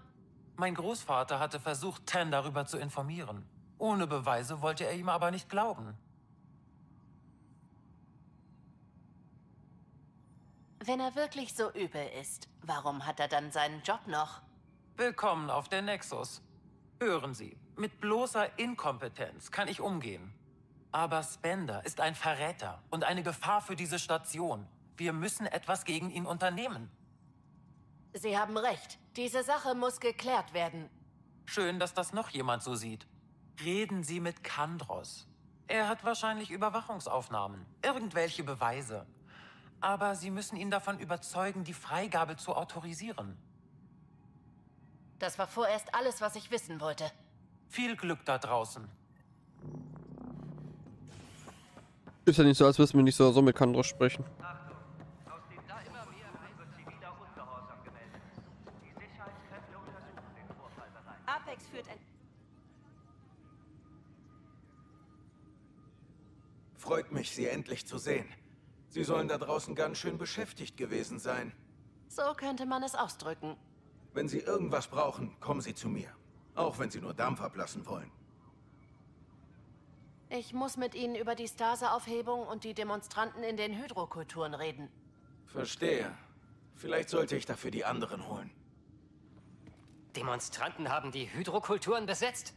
Mein Großvater hatte versucht, Ten darüber zu informieren. Ohne Beweise wollte er ihm aber nicht glauben. Wenn er wirklich so übel ist, warum hat er dann seinen Job noch? Willkommen auf der Nexus. Hören Sie, mit bloßer Inkompetenz kann ich umgehen. Aber Spender ist ein Verräter und eine Gefahr für diese Station. Wir müssen etwas gegen ihn unternehmen. Sie haben recht. Diese Sache muss geklärt werden. Schön, dass das noch jemand so sieht. Reden Sie mit Kandros. Er hat wahrscheinlich Überwachungsaufnahmen, irgendwelche Beweise. Aber Sie müssen ihn davon überzeugen, die Freigabe zu autorisieren. Das war vorerst alles, was ich wissen wollte. Viel Glück da draußen. Ist ja nicht so, als würden wir nicht so mit Kandros sprechen. Freut mich, Sie endlich zu sehen. Sie sollen da draußen ganz schön beschäftigt gewesen sein. So könnte man es ausdrücken. Wenn Sie irgendwas brauchen, kommen Sie zu mir. Auch wenn Sie nur Dampf ablassen wollen. Ich muss mit Ihnen über die Stase-Aufhebung und die Demonstranten in den Hydrokulturen reden. Verstehe. Vielleicht sollte ich dafür die anderen holen. Demonstranten haben die Hydrokulturen besetzt?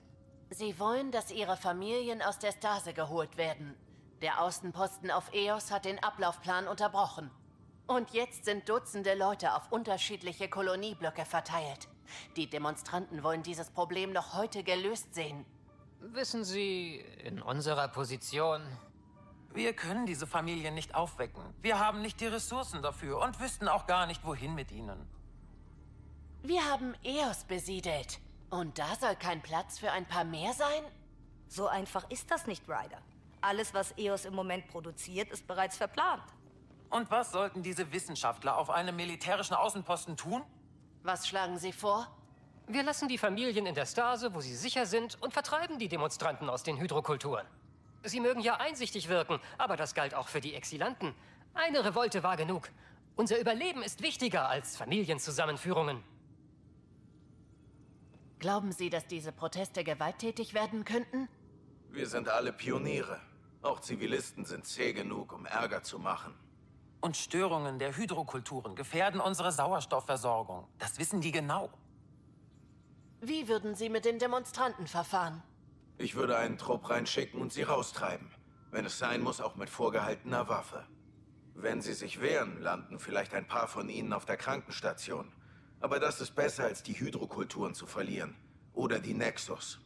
Sie wollen, dass ihre Familien aus der Stase geholt werden. Der Außenposten auf Eos hat den Ablaufplan unterbrochen. Und jetzt sind Dutzende Leute auf unterschiedliche Kolonieblöcke verteilt. Die Demonstranten wollen dieses Problem noch heute gelöst sehen. Wissen Sie, in unserer Position... Wir können diese Familien nicht aufwecken. Wir haben nicht die Ressourcen dafür und wüssten auch gar nicht, wohin mit ihnen. Wir haben Eos besiedelt. Und da soll kein Platz für ein paar mehr sein? So einfach ist das nicht, Ryder. Alles, was Eos im Moment produziert, ist bereits verplant. Und was sollten diese Wissenschaftler auf einem militärischen Außenposten tun? Was schlagen Sie vor? Wir lassen die Familien in der Stase, wo sie sicher sind, und vertreiben die Demonstranten aus den Hydrokulturen. Sie mögen ja einsichtig wirken, aber das galt auch für die Exilanten. Eine Revolte war genug. Unser Überleben ist wichtiger als Familienzusammenführungen. Glauben Sie, dass diese Proteste gewalttätig werden könnten? Wir sind alle Pioniere. Auch Zivilisten sind zäh genug, um Ärger zu machen. Und Störungen der Hydrokulturen gefährden unsere Sauerstoffversorgung. Das wissen die genau. Wie würden Sie mit den Demonstranten verfahren? Ich würde einen Trupp reinschicken und sie raustreiben. Wenn es sein muss, auch mit vorgehaltener Waffe. Wenn sie sich wehren, landen vielleicht ein paar von ihnen auf der Krankenstation. Aber das ist besser, als die Hydrokulturen zu verlieren. Oder die Nexus.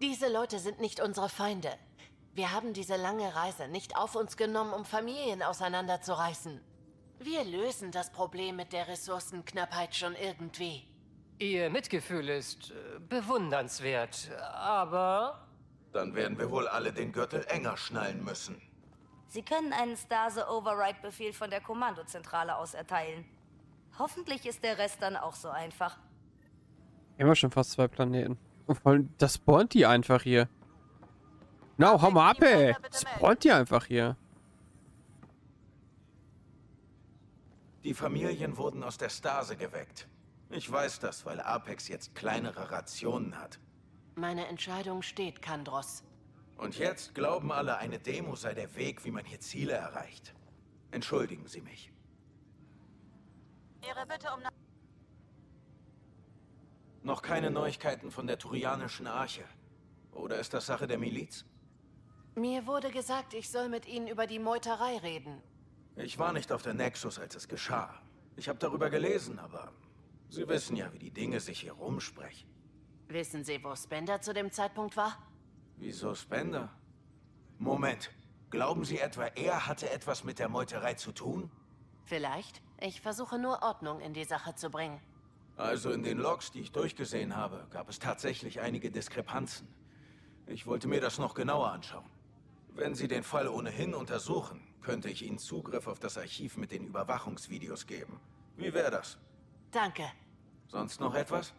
Diese Leute sind nicht unsere Feinde. Wir haben diese lange Reise nicht auf uns genommen, um Familien auseinanderzureißen. Wir lösen das Problem mit der Ressourcenknappheit schon irgendwie. Ihr Mitgefühl ist bewundernswert, aber... Dann werden wir wohl alle den Gürtel enger schnallen müssen. Sie können einen Stase-Override-Befehl von der Kommandozentrale aus erteilen. Hoffentlich ist der Rest dann auch so einfach. Immer schon fast 2 Planeten. Das spawnt die einfach hier. Na, hau mal ab, ey. Das spawnt die einfach hier. Die Familien wurden aus der Stase geweckt. Ich weiß das, weil Apex jetzt kleinere Rationen hat. Meine Entscheidung steht, Kandros. Und jetzt glauben alle, eine Demo sei der Weg, wie man hier Ziele erreicht. Entschuldigen Sie mich. Ihre Bitte um... Noch keine Neuigkeiten von der Turianischen Arche. Oder ist das Sache der Miliz? Mir wurde gesagt, ich soll mit Ihnen über die Meuterei reden. Ich war nicht auf der Nexus, als es geschah. Ich habe darüber gelesen, aber Sie wissen ja, wie die Dinge sich hier rumsprechen. Wissen Sie, wo Spender zu dem Zeitpunkt war? Wieso Spender? Moment, glauben Sie etwa, er hatte etwas mit der Meuterei zu tun? Vielleicht. Ich versuche nur Ordnung in die Sache zu bringen. Also in den Logs, die ich durchgesehen habe, gab es tatsächlich einige Diskrepanzen. Ich wollte mir das noch genauer anschauen. Wenn Sie den Fall ohnehin untersuchen, könnte ich Ihnen Zugriff auf das Archiv mit den Überwachungsvideos geben. Wie wäre das? Danke. Sonst noch etwas?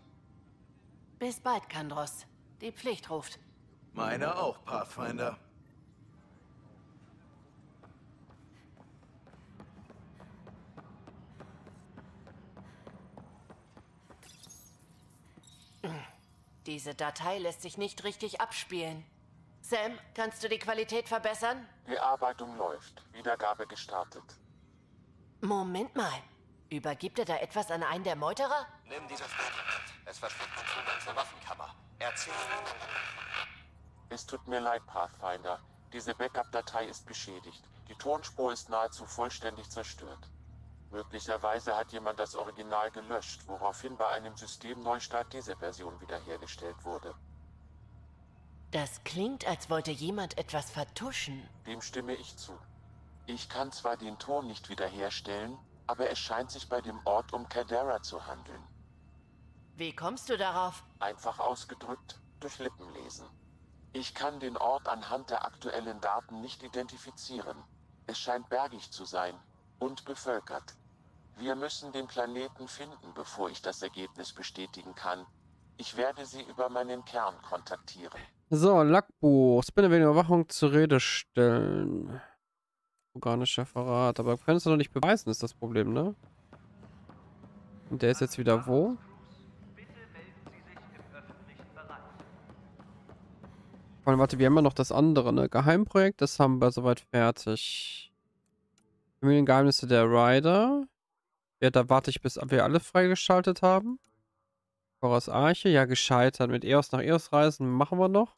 Bis bald, Kandros. Die Pflicht ruft. Meine auch, Pathfinder. Diese Datei lässt sich nicht richtig abspielen. Sam, kannst du die Qualität verbessern? Bearbeitung läuft. Wiedergabe gestartet. Moment mal. Übergibt er da etwas an einen der Meuterer? Nimm dieses Mädchen mit. Es versteckt den Zugang zur Waffenkammer. Erzähl. Es tut mir leid, Pathfinder. Diese Backup-Datei ist beschädigt. Die Tonspur ist nahezu vollständig zerstört. Möglicherweise hat jemand das Original gelöscht, woraufhin bei einem Systemneustart diese Version wiederhergestellt wurde. Das klingt, als wollte jemand etwas vertuschen. Dem stimme ich zu. Ich kann zwar den Ton nicht wiederherstellen, aber es scheint sich bei dem Ort um Cadera zu handeln. Wie kommst du darauf? Einfach ausgedrückt, durch Lippenlesen. Ich kann den Ort anhand der aktuellen Daten nicht identifizieren. Es scheint bergig zu sein und bevölkert. Wir müssen den Planeten finden, bevor ich das Ergebnis bestätigen kann. Ich werde Sie über meinen Kern kontaktieren. So, Logbuch. Spinne wegen Überwachung zur Rede stellen. Organischer Verrat. Aber kannst du noch nicht beweisen, ist das Problem, ne? Und der ist jetzt wieder wo? Vor allem, warte, wir haben ja noch das andere, ne? Geheimprojekt, das haben wir soweit fertig. Familiengeheimnisse der Ryder. Ja, da warte ich, bis wir alle freigeschaltet haben. Coras Arche, ja, gescheitert. Mit Eos nach Eos reisen machen wir noch.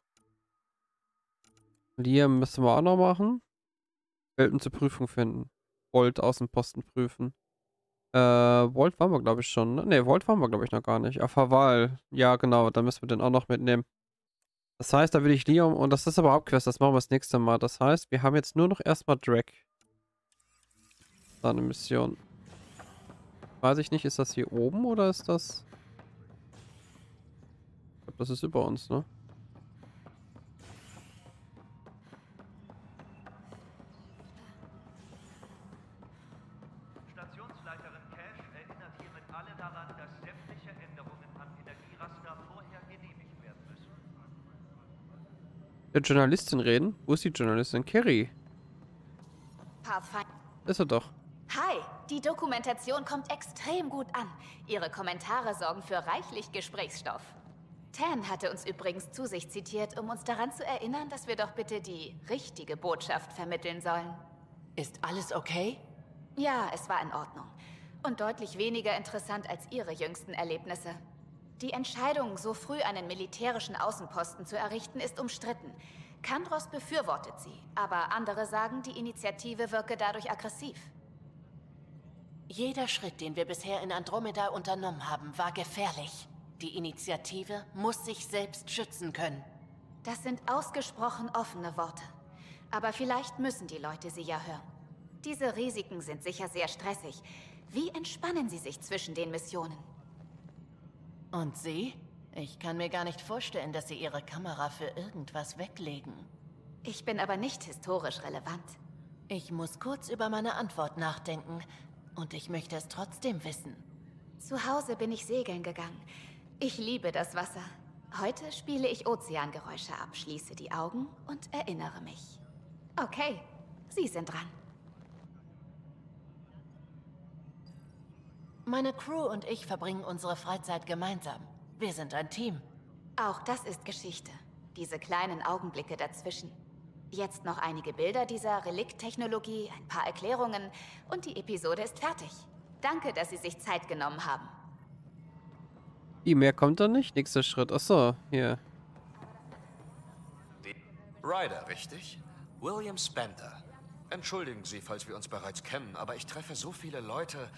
Liam müssen wir auch noch machen. Welten zur Prüfung finden. Volt Außenposten prüfen. Volt waren wir, glaube ich, schon. Ne, Volt waren wir, glaube ich, noch gar nicht. Auf Haval. Ja, genau, da müssen wir den auch noch mitnehmen. Das heißt, da will ich Liam, und das ist aber Hauptquest, das machen wir das nächste Mal. Das heißt, wir haben jetzt nur noch erstmal Drack. Seine Mission. Weiß ich nicht, ist das hier oben oder ist das... Ich glaube, das ist über uns, ne? Stationsleiterin Cash erinnert hiermit alle daran, dass sämtliche Änderungen am Energieraster vorher genehmigt werden müssen. Der Journalistin reden? Wo ist die Journalistin? Kerry. Ist er doch. Hi, die Dokumentation kommt extrem gut an. Ihre Kommentare sorgen für reichlich Gesprächsstoff. Tan hatte uns übrigens zu sich zitiert, um uns daran zu erinnern, dass wir doch bitte die richtige Botschaft vermitteln sollen. Ist alles okay? Ja, es war in Ordnung. Und deutlich weniger interessant als ihre jüngsten Erlebnisse. Die Entscheidung, so früh einen militärischen Außenposten zu errichten, ist umstritten. Kandros befürwortet sie, aber andere sagen, die Initiative wirke dadurch aggressiv. Jeder Schritt, den wir bisher in Andromeda unternommen haben, war gefährlich. Die Initiative muss sich selbst schützen können. Das sind ausgesprochen offene Worte. Aber vielleicht müssen die Leute sie ja hören. Diese Risiken sind sicher sehr stressig. Wie entspannen Sie sich zwischen den Missionen? Und Sie? Ich kann mir gar nicht vorstellen, dass Sie Ihre Kamera für irgendwas weglegen. Ich bin aber nicht historisch relevant. Ich muss kurz über meine Antwort nachdenken. Und ich möchte es trotzdem wissen. Zu Hause bin ich segeln gegangen. Ich liebe das Wasser. Heute spiele ich Ozeangeräusche ab, schließe die Augen und erinnere mich. Okay, Sie sind dran. Meine Crew und ich verbringen unsere Freizeit gemeinsam. Wir sind ein Team. Auch das ist Geschichte. Diese kleinen Augenblicke dazwischen. Jetzt noch einige Bilder dieser Relikt-Technologie, ein paar Erklärungen und die Episode ist fertig. Danke, dass Sie sich Zeit genommen haben. Mehr kommt da nicht. Nächster Schritt. Achso, hier. Ryder, richtig? William Spender. Entschuldigen Sie, falls wir uns bereits kennen, aber ich treffe so viele Leute.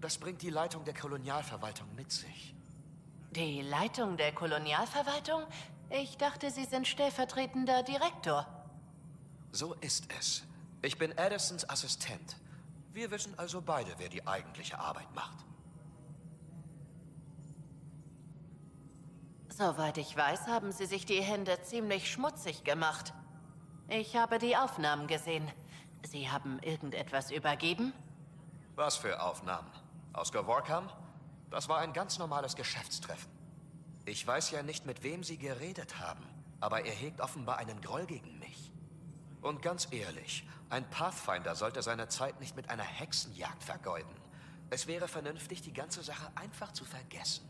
Das bringt die Leitung der Kolonialverwaltung mit sich. Die Leitung der Kolonialverwaltung? Ich dachte, Sie sind stellvertretender Direktor. So ist es. Ich bin Addisons Assistent. Wir wissen also beide, wer die eigentliche Arbeit macht. Soweit ich weiß, haben Sie sich die Hände ziemlich schmutzig gemacht. Ich habe die Aufnahmen gesehen. Sie haben irgendetwas übergeben? Was für Aufnahmen? Aus Geworkam? Das war ein ganz normales Geschäftstreffen. Ich weiß ja nicht, mit wem Sie geredet haben, aber er hegt offenbar einen Groll gegen mich. Und ganz ehrlich, ein Pathfinder sollte seine Zeit nicht mit einer Hexenjagd vergeuden. Es wäre vernünftig, die ganze Sache einfach zu vergessen.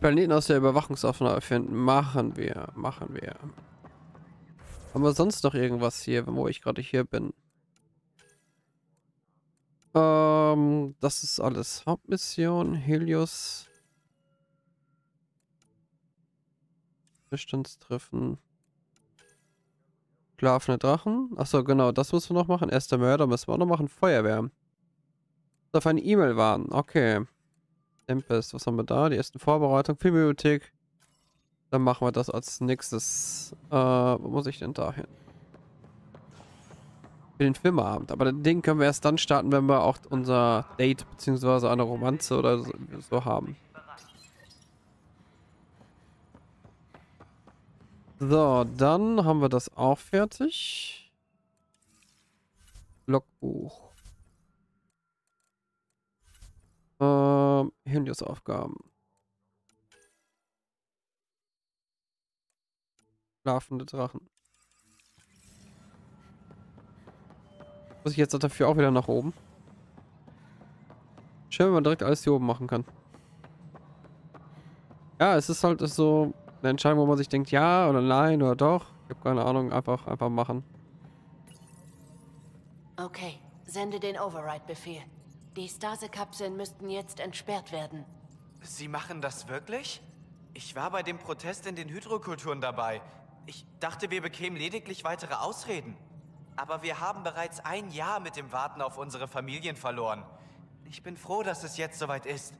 Planeten aus der Überwachungsaufnahme finden. Machen wir. Machen wir. Haben wir sonst noch irgendwas hier, wo ich gerade hier bin? Das ist alles. Hauptmission, Helios. Bestandstreffen. Schlafende Drachen. Achso, genau, das müssen wir noch machen. Erster Mörder müssen wir auch noch machen. Feuerwehr. Auf eine E-Mail warten. Okay. Tempest, was haben wir da? Die ersten Vorbereitungen, Filmbibliothek. Dann machen wir das als nächstes. Wo muss ich denn da hin? Für den Filmabend. Aber den Ding können wir erst dann starten, wenn wir auch unser Date bzw. eine Romanze oder so haben. So, dann haben wir das auch fertig. Logbuch. Helios Aufgaben. Schlafende Drachen. Muss ich jetzt dafür auch wieder nach oben? Schön, wenn man direkt alles hier oben machen kann. Ja, es ist halt so eine Entscheidung, wo man sich denkt, ja oder nein oder doch. Ich habe keine Ahnung, einfach machen. Okay, sende den Override-Befehl. Die Stase-Kapseln müssten jetzt entsperrt werden. Sie machen das wirklich? Ich war bei dem Protest in den Hydrokulturen dabei. Ich dachte, wir bekämen lediglich weitere Ausreden. Aber wir haben bereits ein Jahr mit dem Warten auf unsere Familien verloren. Ich bin froh, dass es jetzt soweit ist.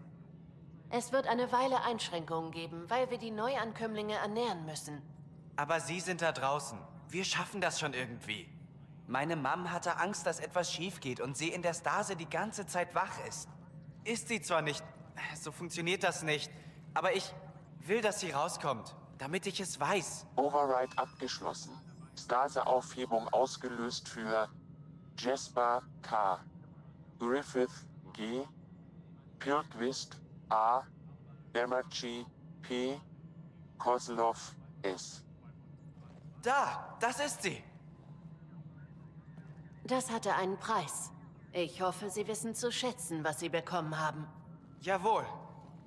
Es wird eine Weile Einschränkungen geben, weil wir die Neuankömmlinge ernähren müssen. Aber sie sind da draußen. Wir schaffen das schon irgendwie. Meine Mom hatte Angst, dass etwas schief geht und sie in der Stase die ganze Zeit wach ist. Ist sie zwar nicht, so funktioniert das nicht, aber ich will, dass sie rauskommt, damit ich es weiß. Override abgeschlossen. Stase-Aufhebung ausgelöst für Jesper K., Griffith G., Pirkwist A. Demerci P. Kozlov S. Da, das ist sie. Das hatte einen Preis. Ich hoffe, Sie wissen zu schätzen, was Sie bekommen haben. Jawohl,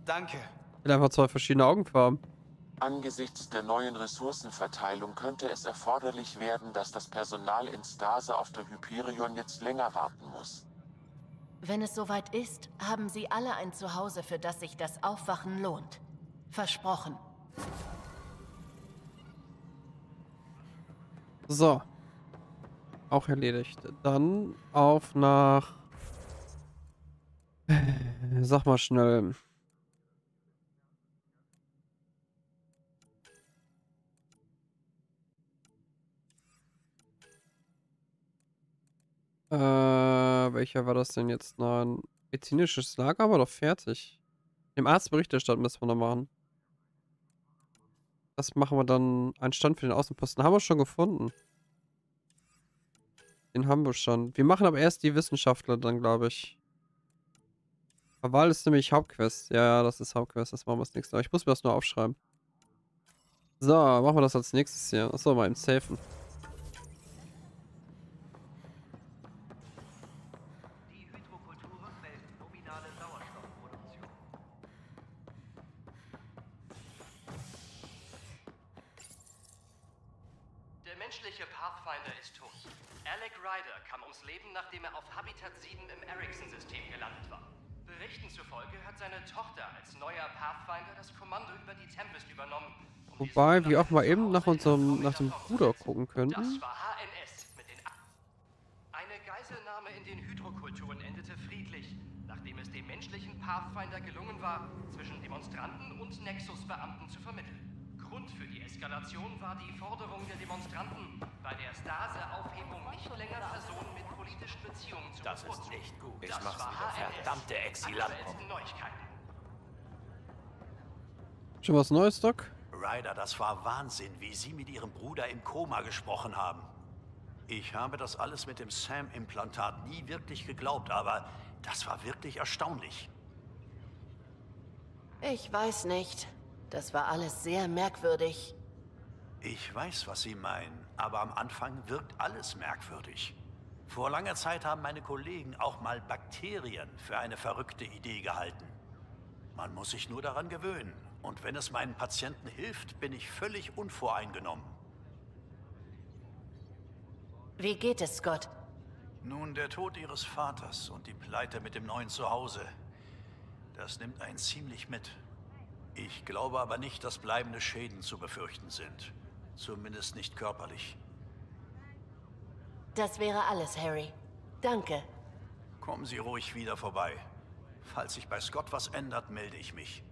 danke. Ich habe einfach zwei verschiedene Augenfarben. Angesichts der neuen Ressourcenverteilung könnte es erforderlich werden, dass das Personal in Stase auf der Hyperion jetzt länger warten muss. Wenn es soweit ist, haben Sie alle ein Zuhause, für das sich das Aufwachen lohnt. Versprochen. So. Auch erledigt. Dann auf nach... Sag mal schnell. Welcher war das denn jetzt? Ein medizinisches Lager, aber doch fertig. Im Arztbericht erstatten müssen wir noch machen. Das machen wir dann. Einen Stand für den Außenposten haben wir schon gefunden. Den haben wir schon. Wir machen aber erst die Wissenschaftler dann, glaube ich. Verwahl ist nämlich Hauptquest. Ja, das ist Hauptquest. Das machen wir als nächstes. Aber ich muss mir das nur aufschreiben. So, machen wir das als nächstes hier. Achso, mal im Safen. Ryder kam ums Leben, nachdem er auf Habitat 7 im Ericsson-System gelandet war. Berichten zufolge hat seine Tochter als neuer Pathfinder das Kommando über die Tempest übernommen. Wobei wir auch mal eben nach dem Bruder gucken können. Das war HNS mit den Eine Geiselnahme in den Hydrokulturen endete friedlich, nachdem es dem menschlichen Pathfinder gelungen war, zwischen Demonstranten und Nexus-Beamten zu vermitteln. Grund für die Eskalation war die Forderung der Demonstranten, bei der Stase-Aufhebung nicht länger Personen mit politischen Beziehungen zu beurteilen. Das ist nicht gut. Ich mach's wieder, verdammte Exilanten. Schon was Neues, Doc? Ryder, das war Wahnsinn, wie Sie mit Ihrem Bruder im Koma gesprochen haben. Ich habe das alles mit dem SAM-Implantat nie wirklich geglaubt, aber das war wirklich erstaunlich. Ich weiß nicht. Das war alles sehr merkwürdig. Ich weiß, was Sie meinen, aber am Anfang wirkt alles merkwürdig. Vor langer Zeit haben meine Kollegen auch mal Bakterien für eine verrückte Idee gehalten. Man muss sich nur daran gewöhnen. Und wenn es meinen Patienten hilft, bin ich völlig unvoreingenommen. Wie geht es, Scott? Nun, der Tod Ihres Vaters und die Pleite mit dem neuen Zuhause. Das nimmt einen ziemlich mit. Ich glaube aber nicht, dass bleibende Schäden zu befürchten sind. Zumindest nicht körperlich. Das wäre alles, Harry. Danke. Kommen Sie ruhig wieder vorbei. Falls sich bei Scott was ändert, melde ich mich.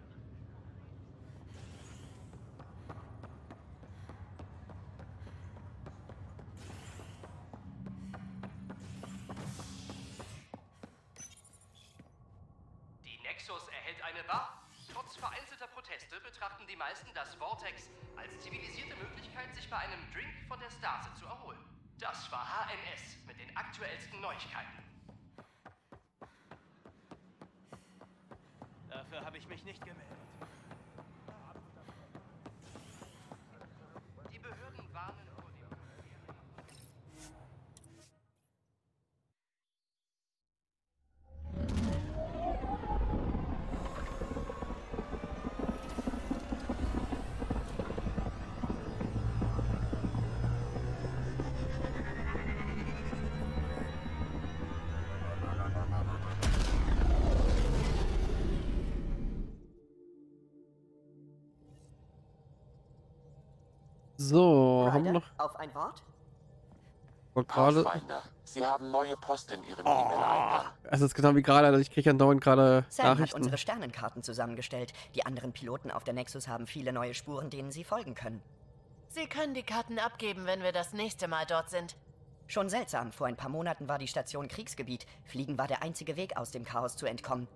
Die Nexus erhält eine Waffe. Trotz vereinzelter Proteste betrachten die meisten das Vortex als zivilisierte Möglichkeit, sich bei einem Drink von der Stase zu erholen. Das war HNS mit den aktuellsten Neuigkeiten. Dafür habe ich mich nicht gemeldet. Die Behörden warnen vor dem So, Ryder, haben wir noch... Auf ein Wort? Gerade... Sie haben neue Post in Ihrem E-Mail-Eingang. Also es ist genau wie gerade, also ich kriege ja dauernd gerade Nachrichten. SAM hat unsere Sternenkarten zusammengestellt. Die anderen Piloten auf der Nexus haben viele neue Spuren, denen sie folgen können. Sie können die Karten abgeben, wenn wir das nächste Mal dort sind. Schon seltsam, vor ein paar Monaten war die Station Kriegsgebiet. Fliegen war der einzige Weg, aus dem Chaos zu entkommen.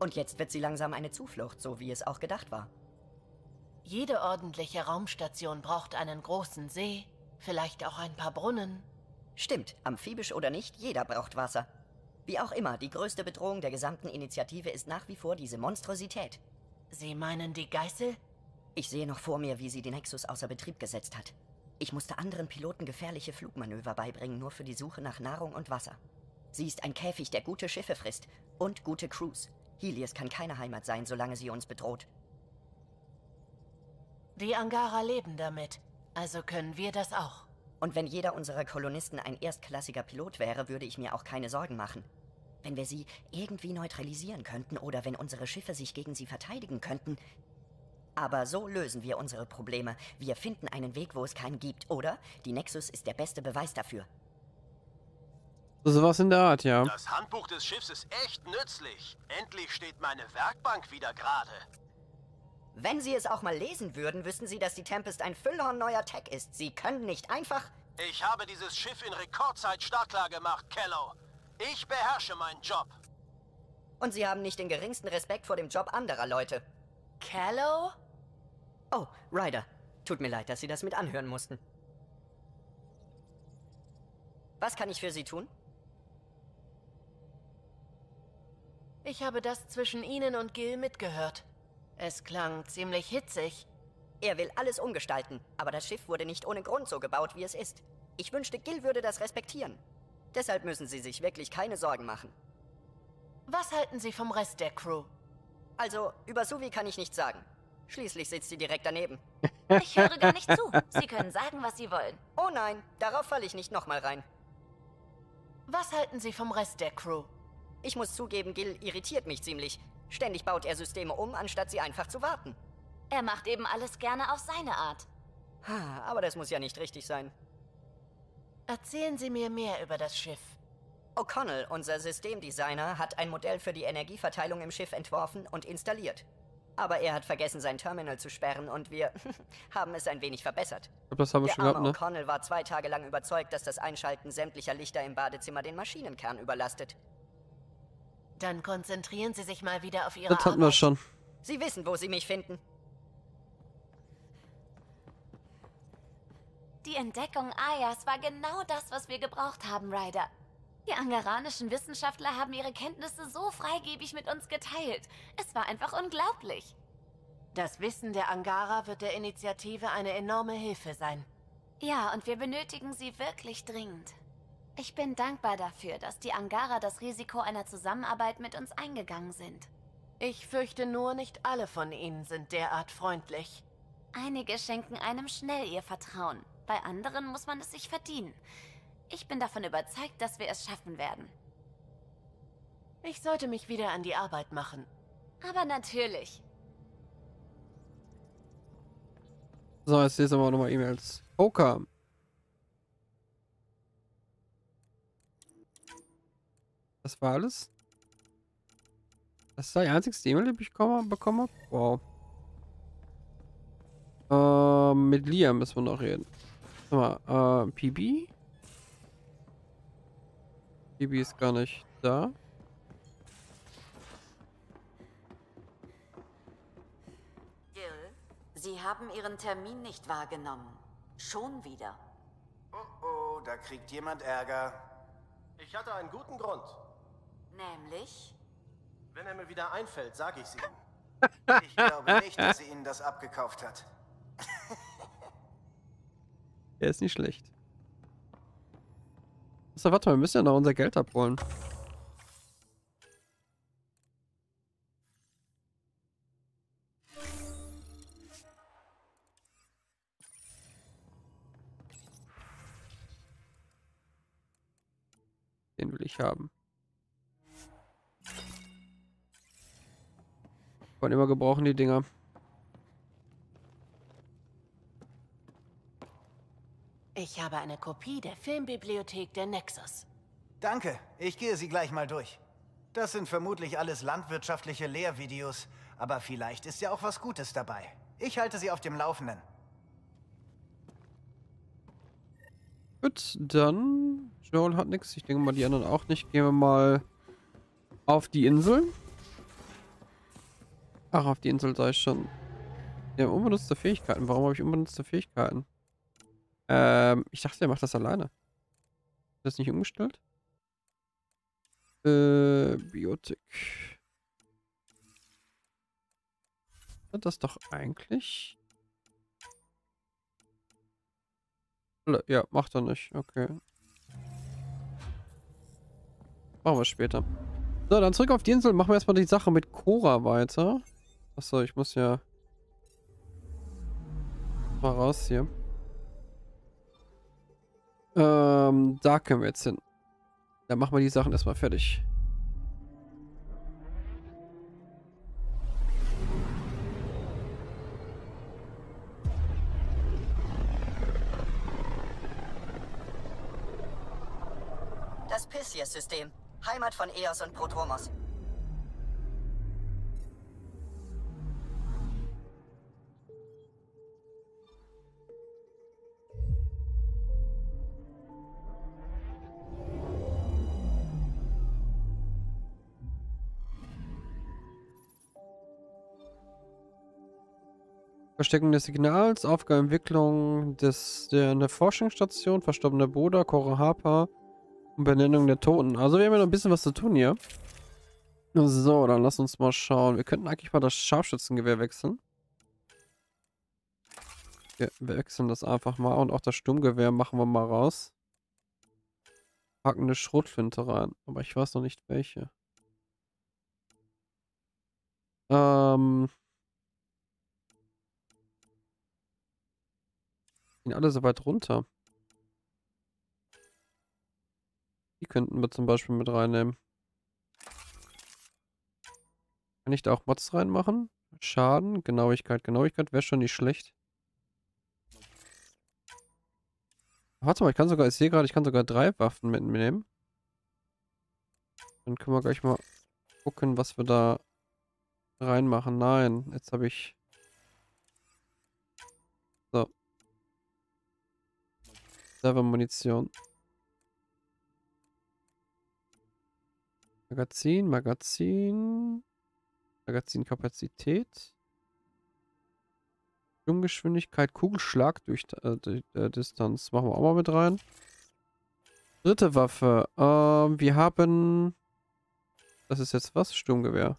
Und jetzt wird sie langsam eine Zuflucht, so wie es auch gedacht war. Jede ordentliche Raumstation braucht einen großen See, vielleicht auch ein paar Brunnen. Stimmt, amphibisch oder nicht, jeder braucht Wasser. Wie auch immer, die größte Bedrohung der gesamten Initiative ist nach wie vor diese Monstrosität. Sie meinen die Geißel? Ich sehe noch vor mir, wie sie den Nexus außer Betrieb gesetzt hat. Ich musste anderen Piloten gefährliche Flugmanöver beibringen, nur für die Suche nach Nahrung und Wasser. Sie ist ein Käfig, der gute Schiffe frisst und gute Crews. Helios kann keine Heimat sein, solange sie uns bedroht. Die Angara leben damit, also können wir das auch. Und wenn jeder unserer Kolonisten ein erstklassiger Pilot wäre, würde ich mir auch keine Sorgen machen. Wenn wir sie irgendwie neutralisieren könnten oder wenn unsere Schiffe sich gegen sie verteidigen könnten. Aber so lösen wir unsere Probleme. Wir finden einen Weg, wo es keinen gibt, oder? Die Nexus ist der beste Beweis dafür. So was in der Art, ja. Das Handbuch des Schiffs ist echt nützlich. Endlich steht meine Werkbank wieder gerade. Wenn Sie es auch mal lesen würden, wüssten Sie, dass die Tempest ein Füllhorn neuer Tech ist. Sie können nicht einfach... Ich habe dieses Schiff in Rekordzeit startklar gemacht, Kallo. Ich beherrsche meinen Job. Und Sie haben nicht den geringsten Respekt vor dem Job anderer Leute. Kallo? Oh, Ryder. Tut mir leid, dass Sie das mit anhören mussten. Was kann ich für Sie tun? Ich habe das zwischen Ihnen und Gil mitgehört. Es klang ziemlich hitzig. Er will alles umgestalten, aber das Schiff wurde nicht ohne Grund so gebaut, wie es ist. Ich wünschte, Gil würde das respektieren. Deshalb müssen Sie sich wirklich keine Sorgen machen. Was halten Sie vom Rest der Crew? Also, über Suvi kann ich nichts sagen. Schließlich sitzt sie direkt daneben. Ich höre gar nicht zu. Sie können sagen, was Sie wollen. Oh nein, darauf falle ich nicht nochmal rein. Was halten Sie vom Rest der Crew? Ich muss zugeben, Gil irritiert mich ziemlich. Ständig baut er Systeme um, anstatt sie einfach zu warten. Er macht eben alles gerne auf seine Art. Aber das muss ja nicht richtig sein. Erzählen Sie mir mehr über das Schiff. O'Connell, unser Systemdesigner, hat ein Modell für die Energieverteilung im Schiff entworfen und installiert. Aber er hat vergessen, sein Terminal zu sperren und wir haben es ein wenig verbessert. Das haben wir schon gehabt, ne? O'Connell war 2 Tage lang überzeugt, dass das Einschalten sämtlicher Lichter im Badezimmer den Maschinenkern überlastet. Dann konzentrieren Sie sich mal wieder auf Ihre Arbeit. Das hatten wir schon. Sie wissen, wo Sie mich finden. Die Entdeckung Ayas war genau das, was wir gebraucht haben, Ryder. Die angaranischen Wissenschaftler haben ihre Kenntnisse so freigebig mit uns geteilt. Es war einfach unglaublich. Das Wissen der Angara wird der Initiative eine enorme Hilfe sein. Ja, und wir benötigen sie wirklich dringend. Ich bin dankbar dafür, dass die Angara das Risiko einer Zusammenarbeit mit uns eingegangen sind. Ich fürchte nur, nicht alle von ihnen sind derart freundlich. Einige schenken einem schnell ihr Vertrauen. Bei anderen muss man es sich verdienen. Ich bin davon überzeugt, dass wir es schaffen werden. Ich sollte mich wieder an die Arbeit machen. Aber natürlich. So, jetzt lesen wir nochmal E-Mails. Okay. Das war alles. Das ist die einzigste E-Mail, die ich bekommen habe. Wow. Mit Liam müssen wir noch reden. Warte mal, PB? PB ist gar nicht da. Sie haben Ihren Termin nicht wahrgenommen. Schon wieder. Oh oh, da kriegt jemand Ärger. Ich hatte einen guten Grund. Nämlich? Wenn er mir wieder einfällt, sage ich es Ihnen. Ich glaube nicht, dass sie Ihnen das abgekauft hat. Er ist nicht schlecht. So, warte mal, wir müssen ja noch unser Geld abholen. Den will ich haben. Wann immer gebrauchen die Dinger. Ich habe eine Kopie der Filmbibliothek der Nexus. Danke, ich gehe sie gleich mal durch. Das sind vermutlich alles landwirtschaftliche Lehrvideos, aber vielleicht ist ja auch was Gutes dabei. Ich halte sie auf dem Laufenden. Gut, dann... Joel hat nichts, ich denke mal die anderen auch nicht. Gehen wir mal auf die Insel. Ach, auf die Insel sei ich schon. Wir haben unbenutzte Fähigkeiten. Warum habe ich unbenutzte Fähigkeiten? Ich dachte, er macht das alleine. Ist das nicht umgestellt? Biotik. Hat das doch eigentlich? Ja, macht er nicht. Okay. Machen wir später. So, dann zurück auf die Insel. Machen wir erstmal die Sache mit Cora weiter. Achso, ich muss ja... mal raus hier. Da können wir jetzt hin. Dann machen wir die Sachen erstmal fertig. Das Pisces-System. Heimat von Eos und Prodromos. Verstecken des Signals, Aufgabenentwicklung der Forschungsstation, verstorbener Bruder, Cora Harper und Benennung der Toten. Also wir haben ja noch ein bisschen was zu tun hier. So, dann lass uns mal schauen. Wir könnten eigentlich mal das Scharfschützengewehr wechseln. Wir wechseln das einfach mal und auch das Sturmgewehr machen wir mal raus. Packen eine Schrotflinte rein, aber ich weiß noch nicht welche. Alle so weit runter. Die könnten wir zum Beispiel mit reinnehmen. Kann ich da auch Mods reinmachen? Schaden, Genauigkeit. Genauigkeit wäre schon nicht schlecht. Warte mal, ich kann sogar, ich sehe gerade, ich kann sogar 3 Waffen mitnehmen. Dann können wir gleich mal gucken, was wir da reinmachen. Nein, jetzt habe ich... So. Servermunition. Magazinkapazität. Sturmgeschwindigkeit, Kugelschlag durch Distanz. Machen wir auch mal mit rein. Dritte Waffe. Wir haben... Das ist jetzt was? Sturmgewehr.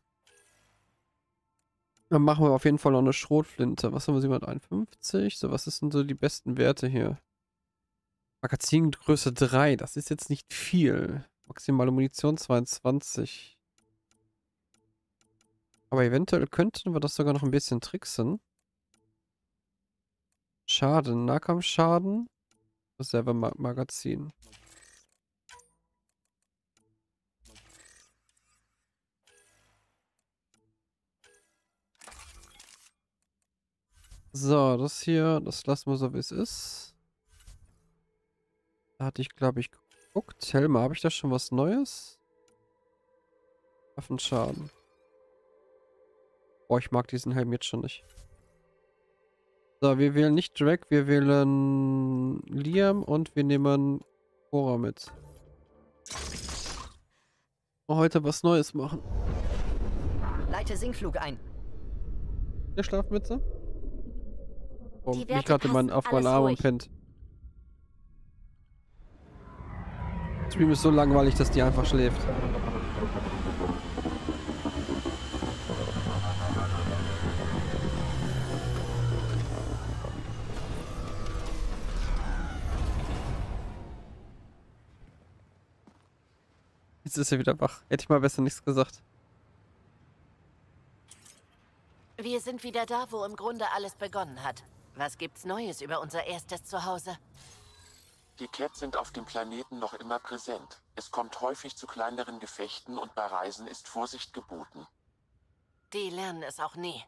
Dann machen wir auf jeden Fall noch eine Schrotflinte. Was haben wir? 751. So, was ist denn so die besten Werte hier? Magazingröße 3, das ist jetzt nicht viel. Maximale Munition 22. Aber eventuell könnten wir das sogar noch ein bisschen tricksen. Schaden, Nahkampfschaden, Reservemagazin. So, das hier, das lassen wir so wie es ist. Da hatte ich, glaube ich, geguckt. Helme, habe ich da schon was Neues? Waffenschaden. Boah, ich mag diesen Helm jetzt schon nicht. So, wir wählen nicht Drack, wir wählen Liam und wir nehmen Cora mit. Heute was Neues machen. Leite Sinkflug ein. Eine Schlafmütze? Die Werte gerade passen, auf meinen Arm und pennt. Stream ist so langweilig, dass die einfach schläft. Jetzt ist er wieder wach. Hätte ich mal besser nichts gesagt. Wir sind wieder da, wo im Grunde alles begonnen hat. Was gibt's Neues über unser erstes Zuhause? Die Kett sind auf dem Planeten noch immer präsent. Es kommt häufig zu kleineren Gefechten und bei Reisen ist Vorsicht geboten. Die lernen es auch nie.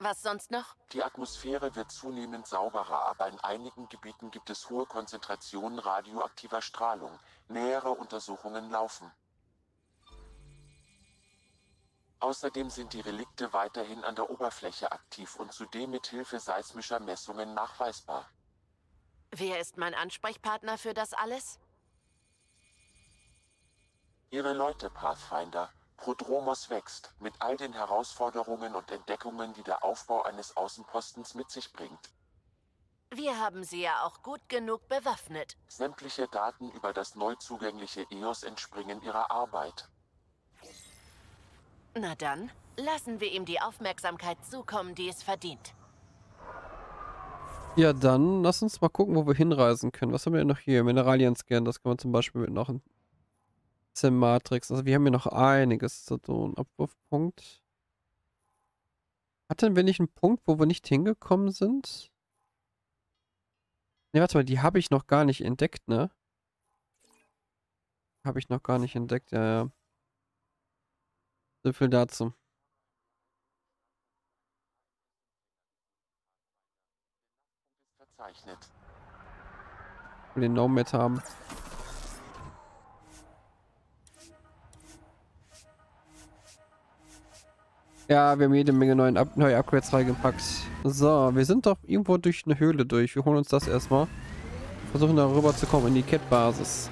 Was sonst noch? Die Atmosphäre wird zunehmend sauberer, aber in einigen Gebieten gibt es hohe Konzentrationen radioaktiver Strahlung. Nähere Untersuchungen laufen. Außerdem sind die Relikte weiterhin an der Oberfläche aktiv und zudem mit Hilfe seismischer Messungen nachweisbar. Wer ist mein Ansprechpartner für das alles? Ihre Leute, Pathfinder. Prodromos wächst, mit all den Herausforderungen und Entdeckungen, die der Aufbau eines Außenpostens mit sich bringt. Wir haben sie ja auch gut genug bewaffnet. Sämtliche Daten über das neu zugängliche Eos entspringen ihrer Arbeit. Na dann, lassen wir ihm die Aufmerksamkeit zukommen, die es verdient. Ja, dann lass uns mal gucken, wo wir hinreisen können. Was haben wir denn noch hier? Mineralien-Scan, das kann man zum Beispiel mit noch Matrix. Also wir haben hier noch einiges zu tun. Abwurfpunkt. Hatten wir nicht einen Punkt, wo wir nicht hingekommen sind? Ne, warte mal, die habe ich noch gar nicht entdeckt, ne? Habe ich noch gar nicht entdeckt, ja. So viel dazu. Verzeichnet. Ich will den Namen mit haben. Ja, wir haben jede Menge neue Upgrades reingepackt. So, wir sind doch irgendwo durch eine Höhle durch. Wir holen uns das erstmal. Versuchen da rüber zu kommen in die Kett-Basis.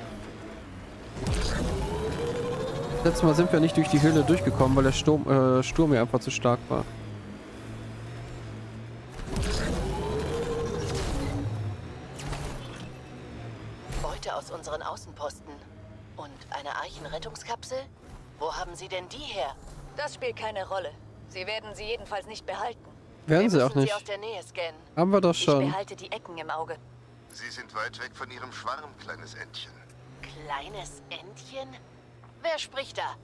Letztes Mal sind wir nicht durch die Höhle durchgekommen, weil der Sturm hier einfach zu stark war. Beute aus unseren Außenposten. Und eine Eichenrettungskapsel? Wo haben Sie denn die her? Das spielt keine Rolle. Sie werden sie jedenfalls nicht behalten. Werden sie auch nicht. Sie aus der Nähe scannen. Haben wir doch schon. Ich behalte die Ecken im Auge. Sie sind weit weg von Ihrem Schwarm, kleines Entchen. Kleines Entchen? Wer spricht da?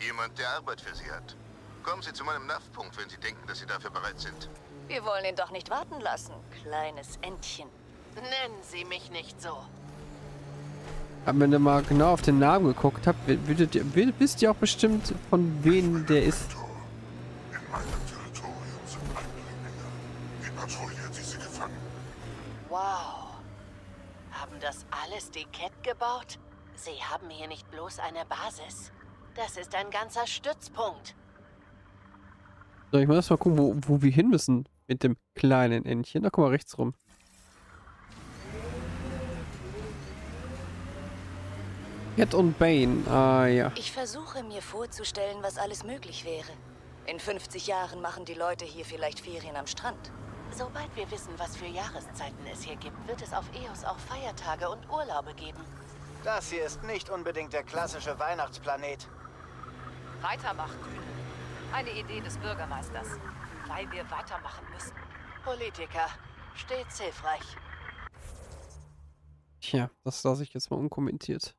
Jemand, der Arbeit für Sie hat. Kommen Sie zu meinem NAV-Punkt, wenn Sie denken, dass Sie dafür bereit sind. Wir wollen ihn doch nicht warten lassen, kleines Entchen. Nennen Sie mich nicht so. Aber wenn ihr mal genau auf den Namen geguckt habt, wisst ihr auch bestimmt, von wem der ist. In meinem Territorium sind Eindringlinge. Die Patrouille, die sie gefangen. Wow. Haben das alles die Kett gebaut? Sie haben hier nicht bloß eine Basis. Das ist ein ganzer Stützpunkt. So, ich muss erst mal gucken, wo wir hin müssen mit dem kleinen Entchen. Da guck mal rechts rum. Kett und Bane, ah ja. Ich versuche mir vorzustellen, was alles möglich wäre. In 50 Jahren machen die Leute hier vielleicht Ferien am Strand. Sobald wir wissen, was für Jahreszeiten es hier gibt, wird es auf Eos auch Feiertage und Urlaube geben. Das hier ist nicht unbedingt der klassische Weihnachtsplanet. Weitermachen, Kühne. Eine Idee des Bürgermeisters. Weil wir weitermachen müssen. Politiker, stets hilfreich. Tja, das lasse ich jetzt mal unkommentiert.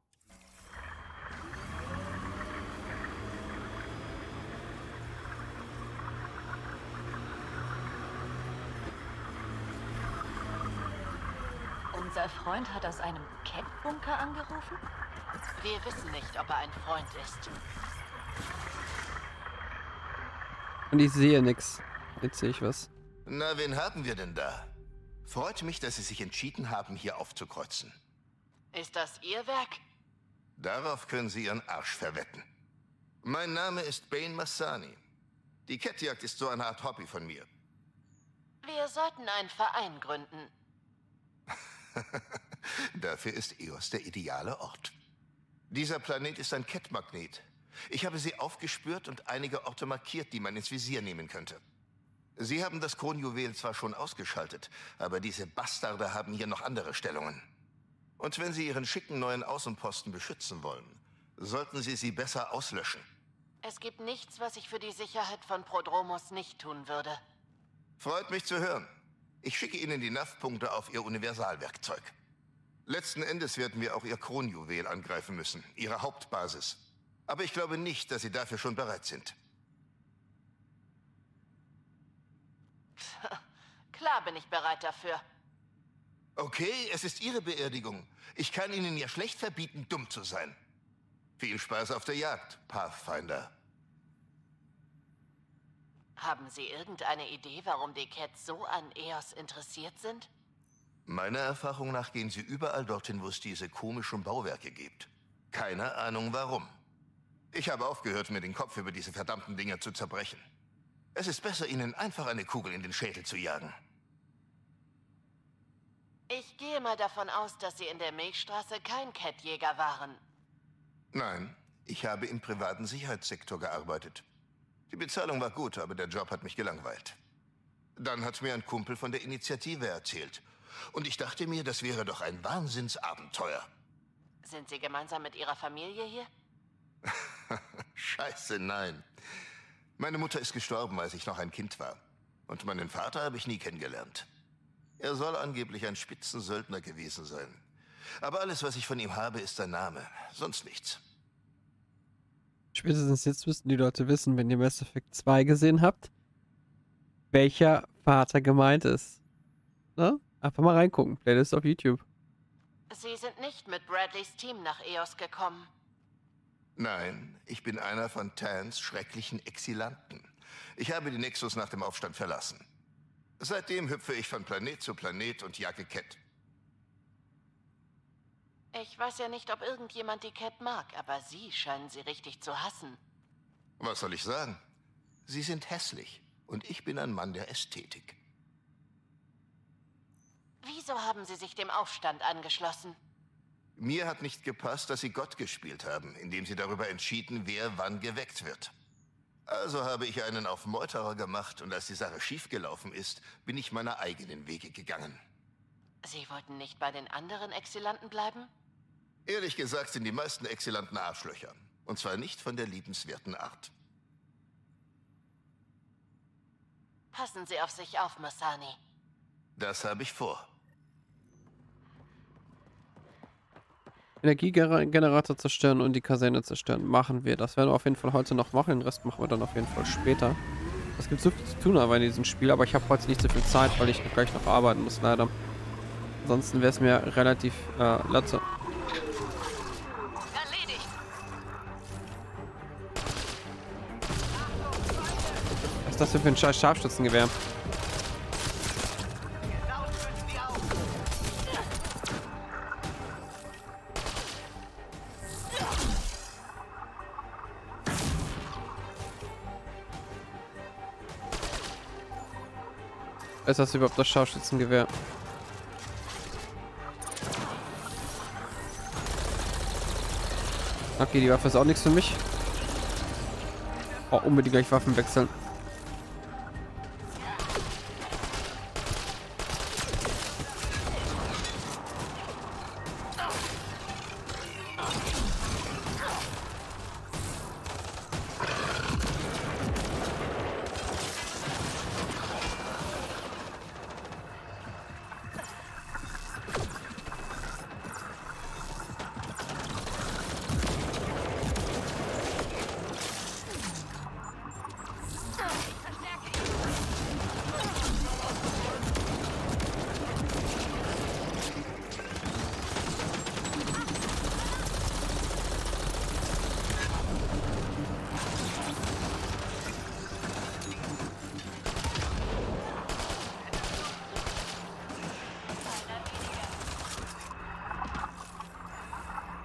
Unser Freund hat aus einem Kett-Bunker angerufen? Wir wissen nicht, ob er ein Freund ist. Und ich sehe nichts. Jetzt sehe ich was. Na, wen haben wir denn da? Freut mich, dass Sie sich entschieden haben, hier aufzukreuzen. Ist das Ihr Werk? Darauf können Sie Ihren Arsch verwetten. Mein Name ist Bane Massani. Die Kettjagd ist so eine Art Hobby von mir. Wir sollten einen Verein gründen. Dafür ist Eos der ideale Ort. Dieser Planet ist ein Kettmagnet. Ich habe sie aufgespürt und einige Orte markiert, die man ins Visier nehmen könnte. Sie haben das Kronjuwel zwar schon ausgeschaltet, aber diese Bastarde haben hier noch andere Stellungen. Und wenn Sie Ihren schicken neuen Außenposten beschützen wollen, sollten Sie sie besser auslöschen. Es gibt nichts, was ich für die Sicherheit von Prodromos nicht tun würde. Freut mich zu hören. Ich schicke Ihnen die NAV-Punkte auf Ihr Universalwerkzeug. Letzten Endes werden wir auch Ihr Kronjuwel angreifen müssen, Ihre Hauptbasis. Aber ich glaube nicht, dass Sie dafür schon bereit sind. Klar bin ich bereit dafür. Okay, es ist Ihre Beerdigung. Ich kann Ihnen ja schlecht verbieten, dumm zu sein. Viel Spaß auf der Jagd, Pathfinder. Haben Sie irgendeine Idee, warum die Kett so an Eos interessiert sind? Meiner Erfahrung nach gehen sie überall dorthin, wo es diese komischen Bauwerke gibt. Keine Ahnung warum. Ich habe aufgehört, mir den Kopf über diese verdammten Dinger zu zerbrechen. Es ist besser, ihnen einfach eine Kugel in den Schädel zu jagen. Ich gehe mal davon aus, dass Sie in der Milchstraße kein Kettjäger waren. Nein, ich habe im privaten Sicherheitssektor gearbeitet. Die Bezahlung war gut, aber der Job hat mich gelangweilt. Dann hat mir ein Kumpel von der Initiative erzählt. Und ich dachte mir, das wäre doch ein Wahnsinnsabenteuer. Sind Sie gemeinsam mit Ihrer Familie hier? Scheiße, nein. Meine Mutter ist gestorben, als ich noch ein Kind war. Und meinen Vater habe ich nie kennengelernt. Er soll angeblich ein Spitzensöldner gewesen sein. Aber alles, was ich von ihm habe, ist sein Name. Sonst nichts. Spätestens jetzt müssten die Leute wissen, wenn ihr Mass Effect 2 gesehen habt, welcher Vater gemeint ist. Ne? Einfach mal reingucken. Playlist auf YouTube. Sie sind nicht mit Bradleys Team nach Eos gekommen. Nein, ich bin einer von Tans schrecklichen Exilanten. Ich habe die Nexus nach dem Aufstand verlassen. Seitdem hüpfe ich von Planet zu Planet und jage Kett. Ich weiß ja nicht, ob irgendjemand die Kett mag, aber Sie scheinen sie richtig zu hassen. Was soll ich sagen? Sie sind hässlich und ich bin ein Mann der Ästhetik. Wieso haben Sie sich dem Aufstand angeschlossen? Mir hat nicht gepasst, dass Sie Gott gespielt haben, indem Sie darüber entschieden, wer wann geweckt wird. Also habe ich einen auf Meuterer gemacht und als die Sache schiefgelaufen ist, bin ich meiner eigenen Wege gegangen. Sie wollten nicht bei den anderen Exilanten bleiben? Ehrlich gesagt sind die meisten Exilanten Arschlöcher. Und zwar nicht von der liebenswerten Art. Passen Sie auf sich auf, Massani. Das habe ich vor. Energiegenerator zerstören und die Kaserne zerstören. Machen wir. Das werden wir auf jeden Fall heute noch machen. Den Rest machen wir dann auf jeden Fall später. Es gibt so viel zu tun aber in diesem Spiel, aber ich habe heute nicht so viel Zeit, weil ich gleich noch arbeiten muss, leider. Ansonsten wäre es mir relativ latte. Erledigt. Was ist das denn für ein scheiß Scharfschützengewehr? Ist das überhaupt das Scharfschützengewehr? Okay, die Waffe ist auch nichts für mich. Oh, unbedingt gleich Waffen wechseln.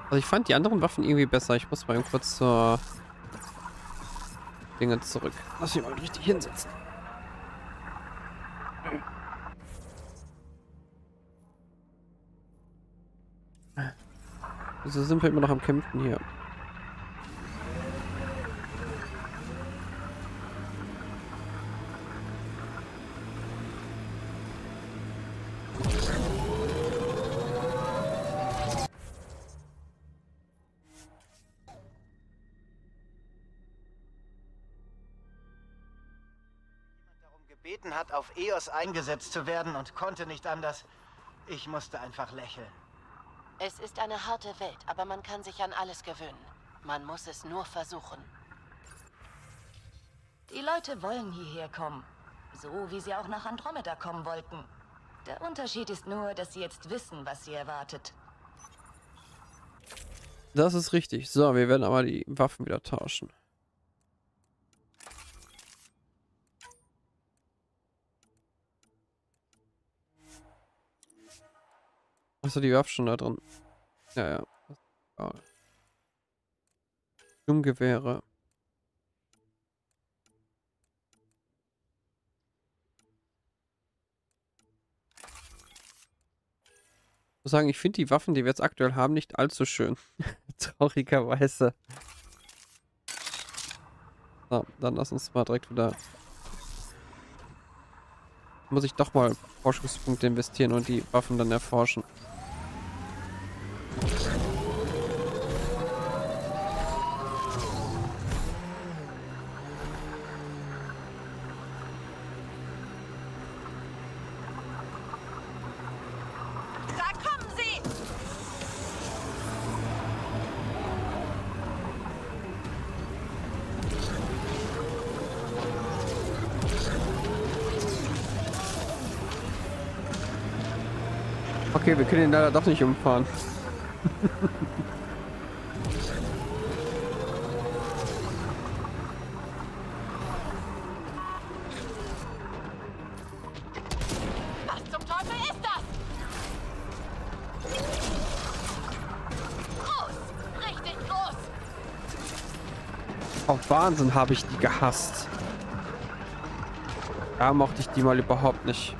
Also ich fand die anderen Waffen irgendwie besser. Ich muss mal eben kurz zur Dinge zurück. Lass mich mal richtig hinsetzen. Wieso sind wir immer noch am Kämpfen hier? gebeten hat, auf Eos eingesetzt zu werden und konnte nicht anders. Ich musste einfach lächeln. Es ist eine harte Welt, aber man kann sich an alles gewöhnen. Man muss es nur versuchen. Die Leute wollen hierher kommen. So wie sie auch nach Andromeda kommen wollten. Der Unterschied ist nur, dass sie jetzt wissen, was sie erwartet. Das ist richtig. So, wir werden aber die Waffen wieder tauschen. Achso, die Waffe schon da drin. Ja, ja. Oh. Sturmgewehre. Ich muss sagen, ich finde die Waffen, die wir jetzt aktuell haben, nicht allzu schön. Traurigerweise. So, dann lass uns mal direkt wieder... Muss ich doch mal Forschungspunkte investieren und die Waffen dann erforschen. Okay, wir können ihn leider doch nicht umfahren. Was zum Teufel ist das? Groß! Richtig groß! Oh, Wahnsinn, habe ich die gehasst. Da mochte ich die mal überhaupt nicht.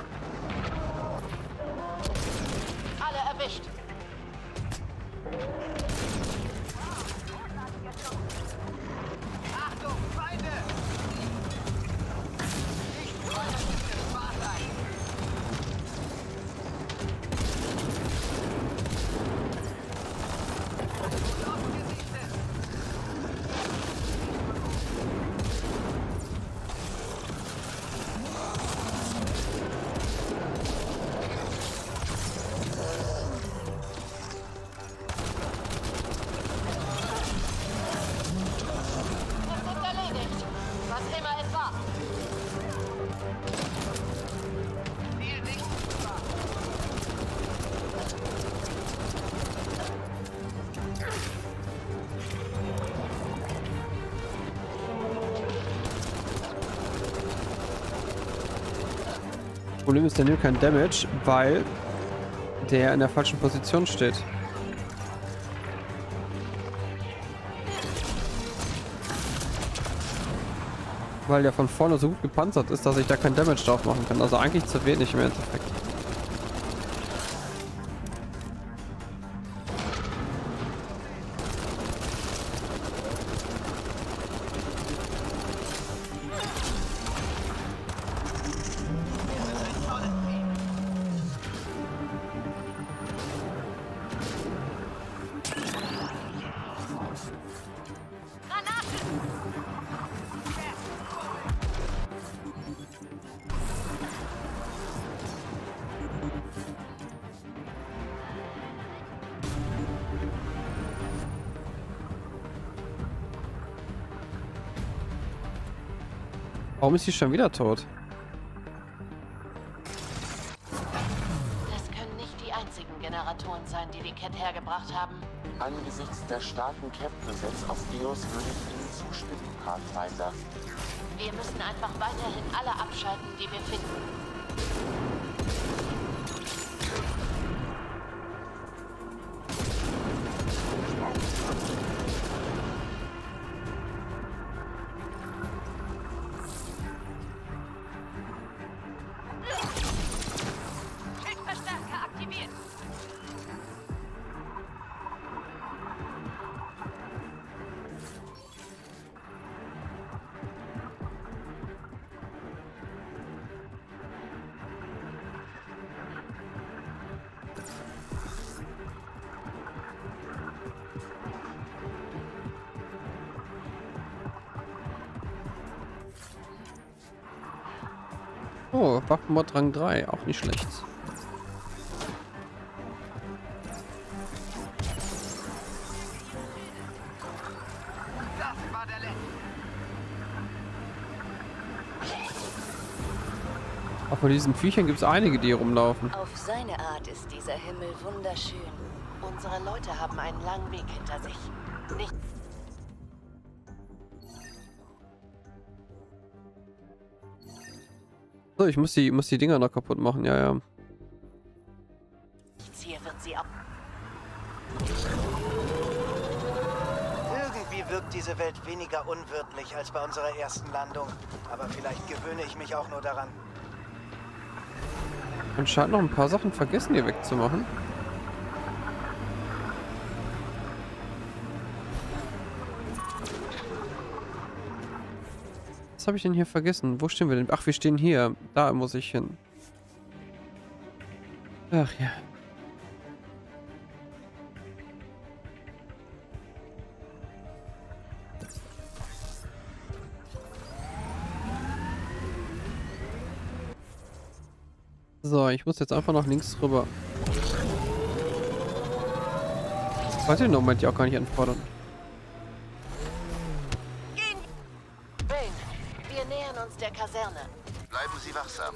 Problem ist, der nimmt kein Damage, weil der in der falschen Position steht. Weil der von vorne so gut gepanzert ist, dass ich da kein Damage drauf machen kann. Also eigentlich zu wenig im Endeffekt. Warum ist sie schon wieder tot? Das können nicht die einzigen Generatoren sein, die die Kett hergebracht haben. Angesichts der starken Kett-Präsenz auf Eos würde ich Ihnen zustimmen, Pathfinder. Wir müssen einfach weiterhin alle abschalten, die wir finden. Oh, Waffenmod Rang 3, auch nicht schlecht. Auch von diesen Viechern gibt es einige, die hier rumlaufen. Auf seine Art ist dieser Himmel wunderschön. Unsere Leute haben einen langen Weg hinter sich. Nicht so, ich muss die Dinger noch kaputt machen, ja, ja. Hier wird sie ab. Irgendwie wirkt diese Welt weniger unwirtlich als bei unserer ersten Landung. Aber vielleicht gewöhne ich mich auch nur daran. Man scheint noch ein paar Sachen vergessen, hier wegzumachen. Was habe ich denn hier vergessen? Wo stehen wir denn? Ach, wir stehen hier. Da muss ich hin. Ach ja. So, ich muss jetzt einfach nach links rüber. Warte, im Moment ja auch gar nicht anfordern. Bleiben Sie wachsam.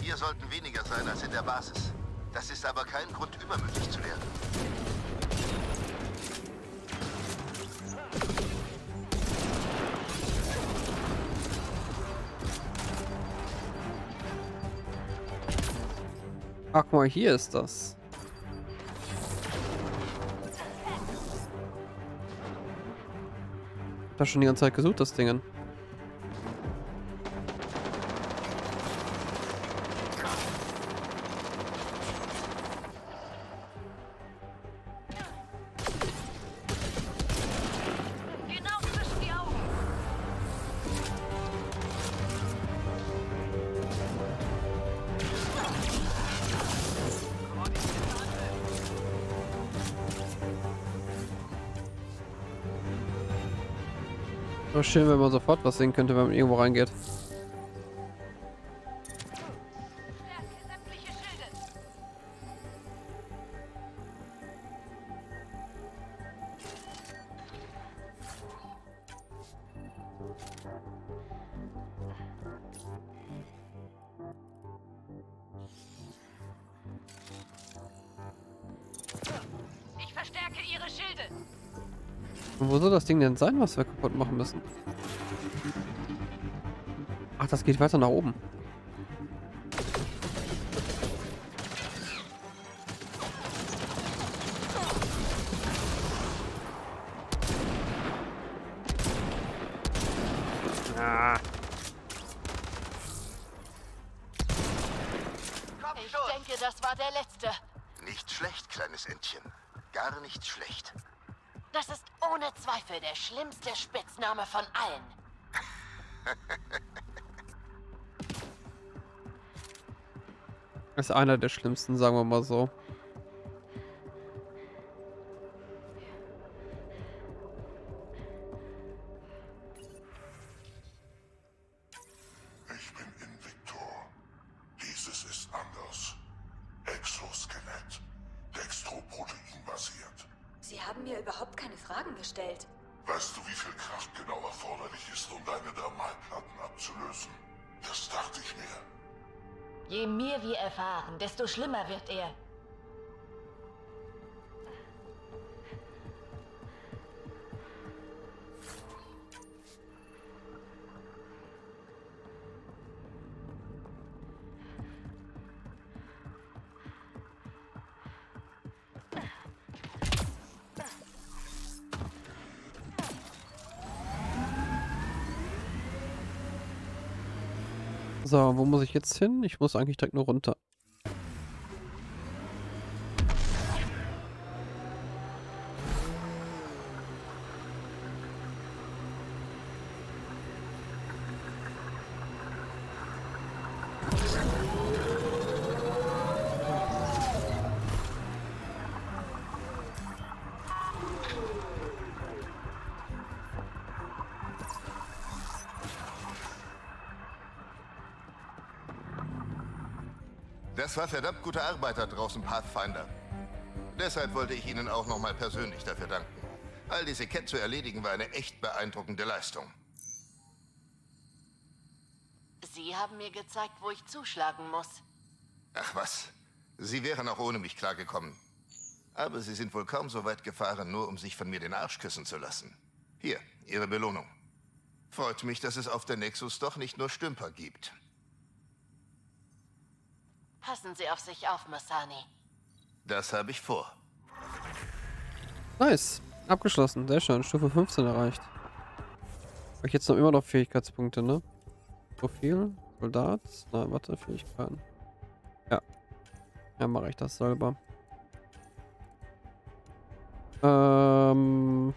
Hier sollten weniger sein als in der Basis. Das ist aber kein Grund, übermütig zu werden. Ach mal, hier ist das. Ich hab da schon die ganze Zeit gesucht, das Ding. Schön, wenn man sofort was sehen könnte, wenn man irgendwo reingeht. Ich verstärke ihre Schilde. Und wo soll das Ding denn sein, was wir kaputt machen müssen? Ach, das geht weiter nach oben. Ah. Ich denke, das war der letzte. Nicht schlecht, kleines Entchen. Gar nicht schlecht. Das ist ohne Zweifel der schlimmste Spitzname von allen. Ist einer der schlimmsten, sagen wir mal so. Ich bin Invictor. Dieses ist anders. Exoskelett. Dextroproteinbasiert. Sie haben mir überhaupt keine Fragen gestellt. Weißt du, wie viel Kraft genau erforderlich ist, um deine Dermalplatten abzulösen? Das dachte ich mir. Je mehr wir erfahren, desto schlimmer wird er. So, wo muss ich jetzt hin? Ich muss eigentlich direkt nur runter. Das war verdammt gute Arbeit da draußen, Pathfinder. Deshalb wollte ich Ihnen auch nochmal persönlich dafür danken. All diese Kett zu erledigen, war eine echt beeindruckende Leistung. Sie haben mir gezeigt, wo ich zuschlagen muss. Ach was, Sie wären auch ohne mich klargekommen. Aber Sie sind wohl kaum so weit gefahren, nur um sich von mir den Arsch küssen zu lassen. Hier, Ihre Belohnung. Freut mich, dass es auf der Nexus doch nicht nur Stümper gibt. Passen Sie auf sich auf, Massani. Das habe ich vor. Nice. Abgeschlossen. Sehr schön. Stufe 15 erreicht. Habe ich jetzt noch immer noch Fähigkeitspunkte, ne? Profil? Soldat? Nein, warte. Fähigkeiten. Ja. Ja, mache ich das selber. Haben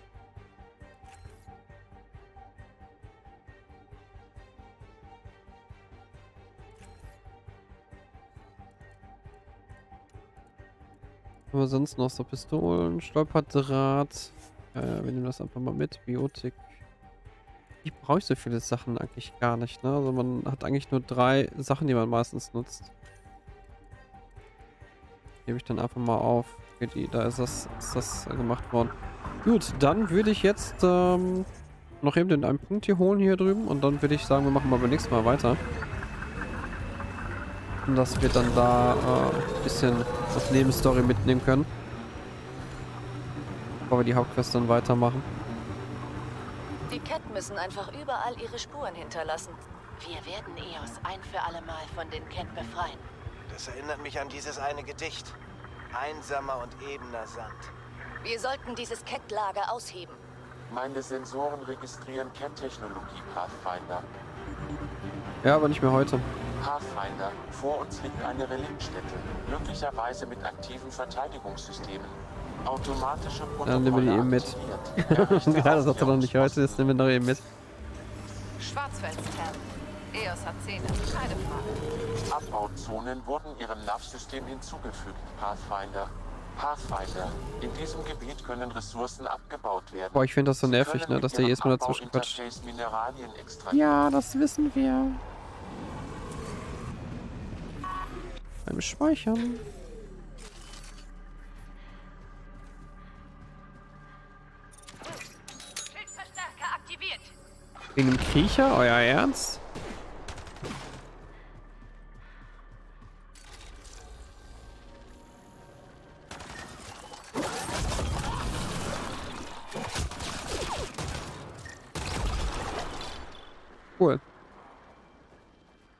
wir sonst noch so Pistolen, Stolperdraht. Wir nehmen das einfach mal mit. Biotik. Ich brauche so viele Sachen eigentlich gar nicht, ne? Also man hat eigentlich nur 3 Sachen, die man meistens nutzt. Nehme ich dann einfach mal auf. Okay, da ist das gemacht worden. Gut, dann würde ich jetzt noch eben den einen Punkt hier holen hier drüben und dann würde ich sagen, wir machen mal beim nächsten Mal weiter. Und dass wir dann da ein bisschen das Nebenstory mitnehmen können. Bevor wir die Hauptquest dann weitermachen. Die Kett müssen einfach überall ihre Spuren hinterlassen. Wir werden Eos ein für alle Mal von den Kett befreien. Das erinnert mich an dieses eine Gedicht. Einsamer und ebener Sand. Wir sollten dieses Kettlager ausheben. Meine Sensoren registrieren Kett-Technologie, Pathfinder. Ja, aber nicht mehr heute. Pathfinder, vor uns liegt eine Reliktstätte, glücklicherweise mit aktiven Verteidigungssystemen. Automatische Protokolle. Dann nehmen wir die eben mit. Ja, das sagt er noch nicht heute, das nehmen wir noch eben mit. Schwarzwelstern. Eos hat 10. Keine Frage. Abbauzonen wurden ihrem NAV-System hinzugefügt, Pathfinder. Pathfinder, in diesem Gebiet können Ressourcen abgebaut werden. Boah, ich finde das so nervig, ne, dass der jedes Mal dazwischen quatscht. Ja, das wissen wir. Beim Speichern. Schildverstärker aktiviert. Wegen dem Kriecher? Euer Ernst? Cool.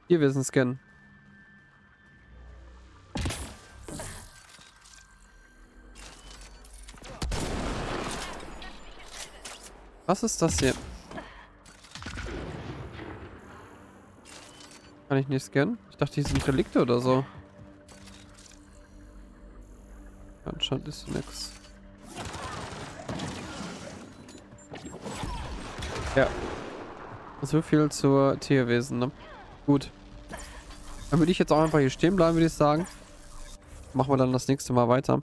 Hier wir sind scannen. Was ist das hier? Kann ich nicht scannen? Ich dachte, die sind Relikte oder so. Anscheinend ist hier nix. Ja. So viel zur Tierwesen, ne? Gut. Dann würde ich jetzt auch einfach hier stehen bleiben, würde ich sagen. Machen wir dann das nächste Mal weiter.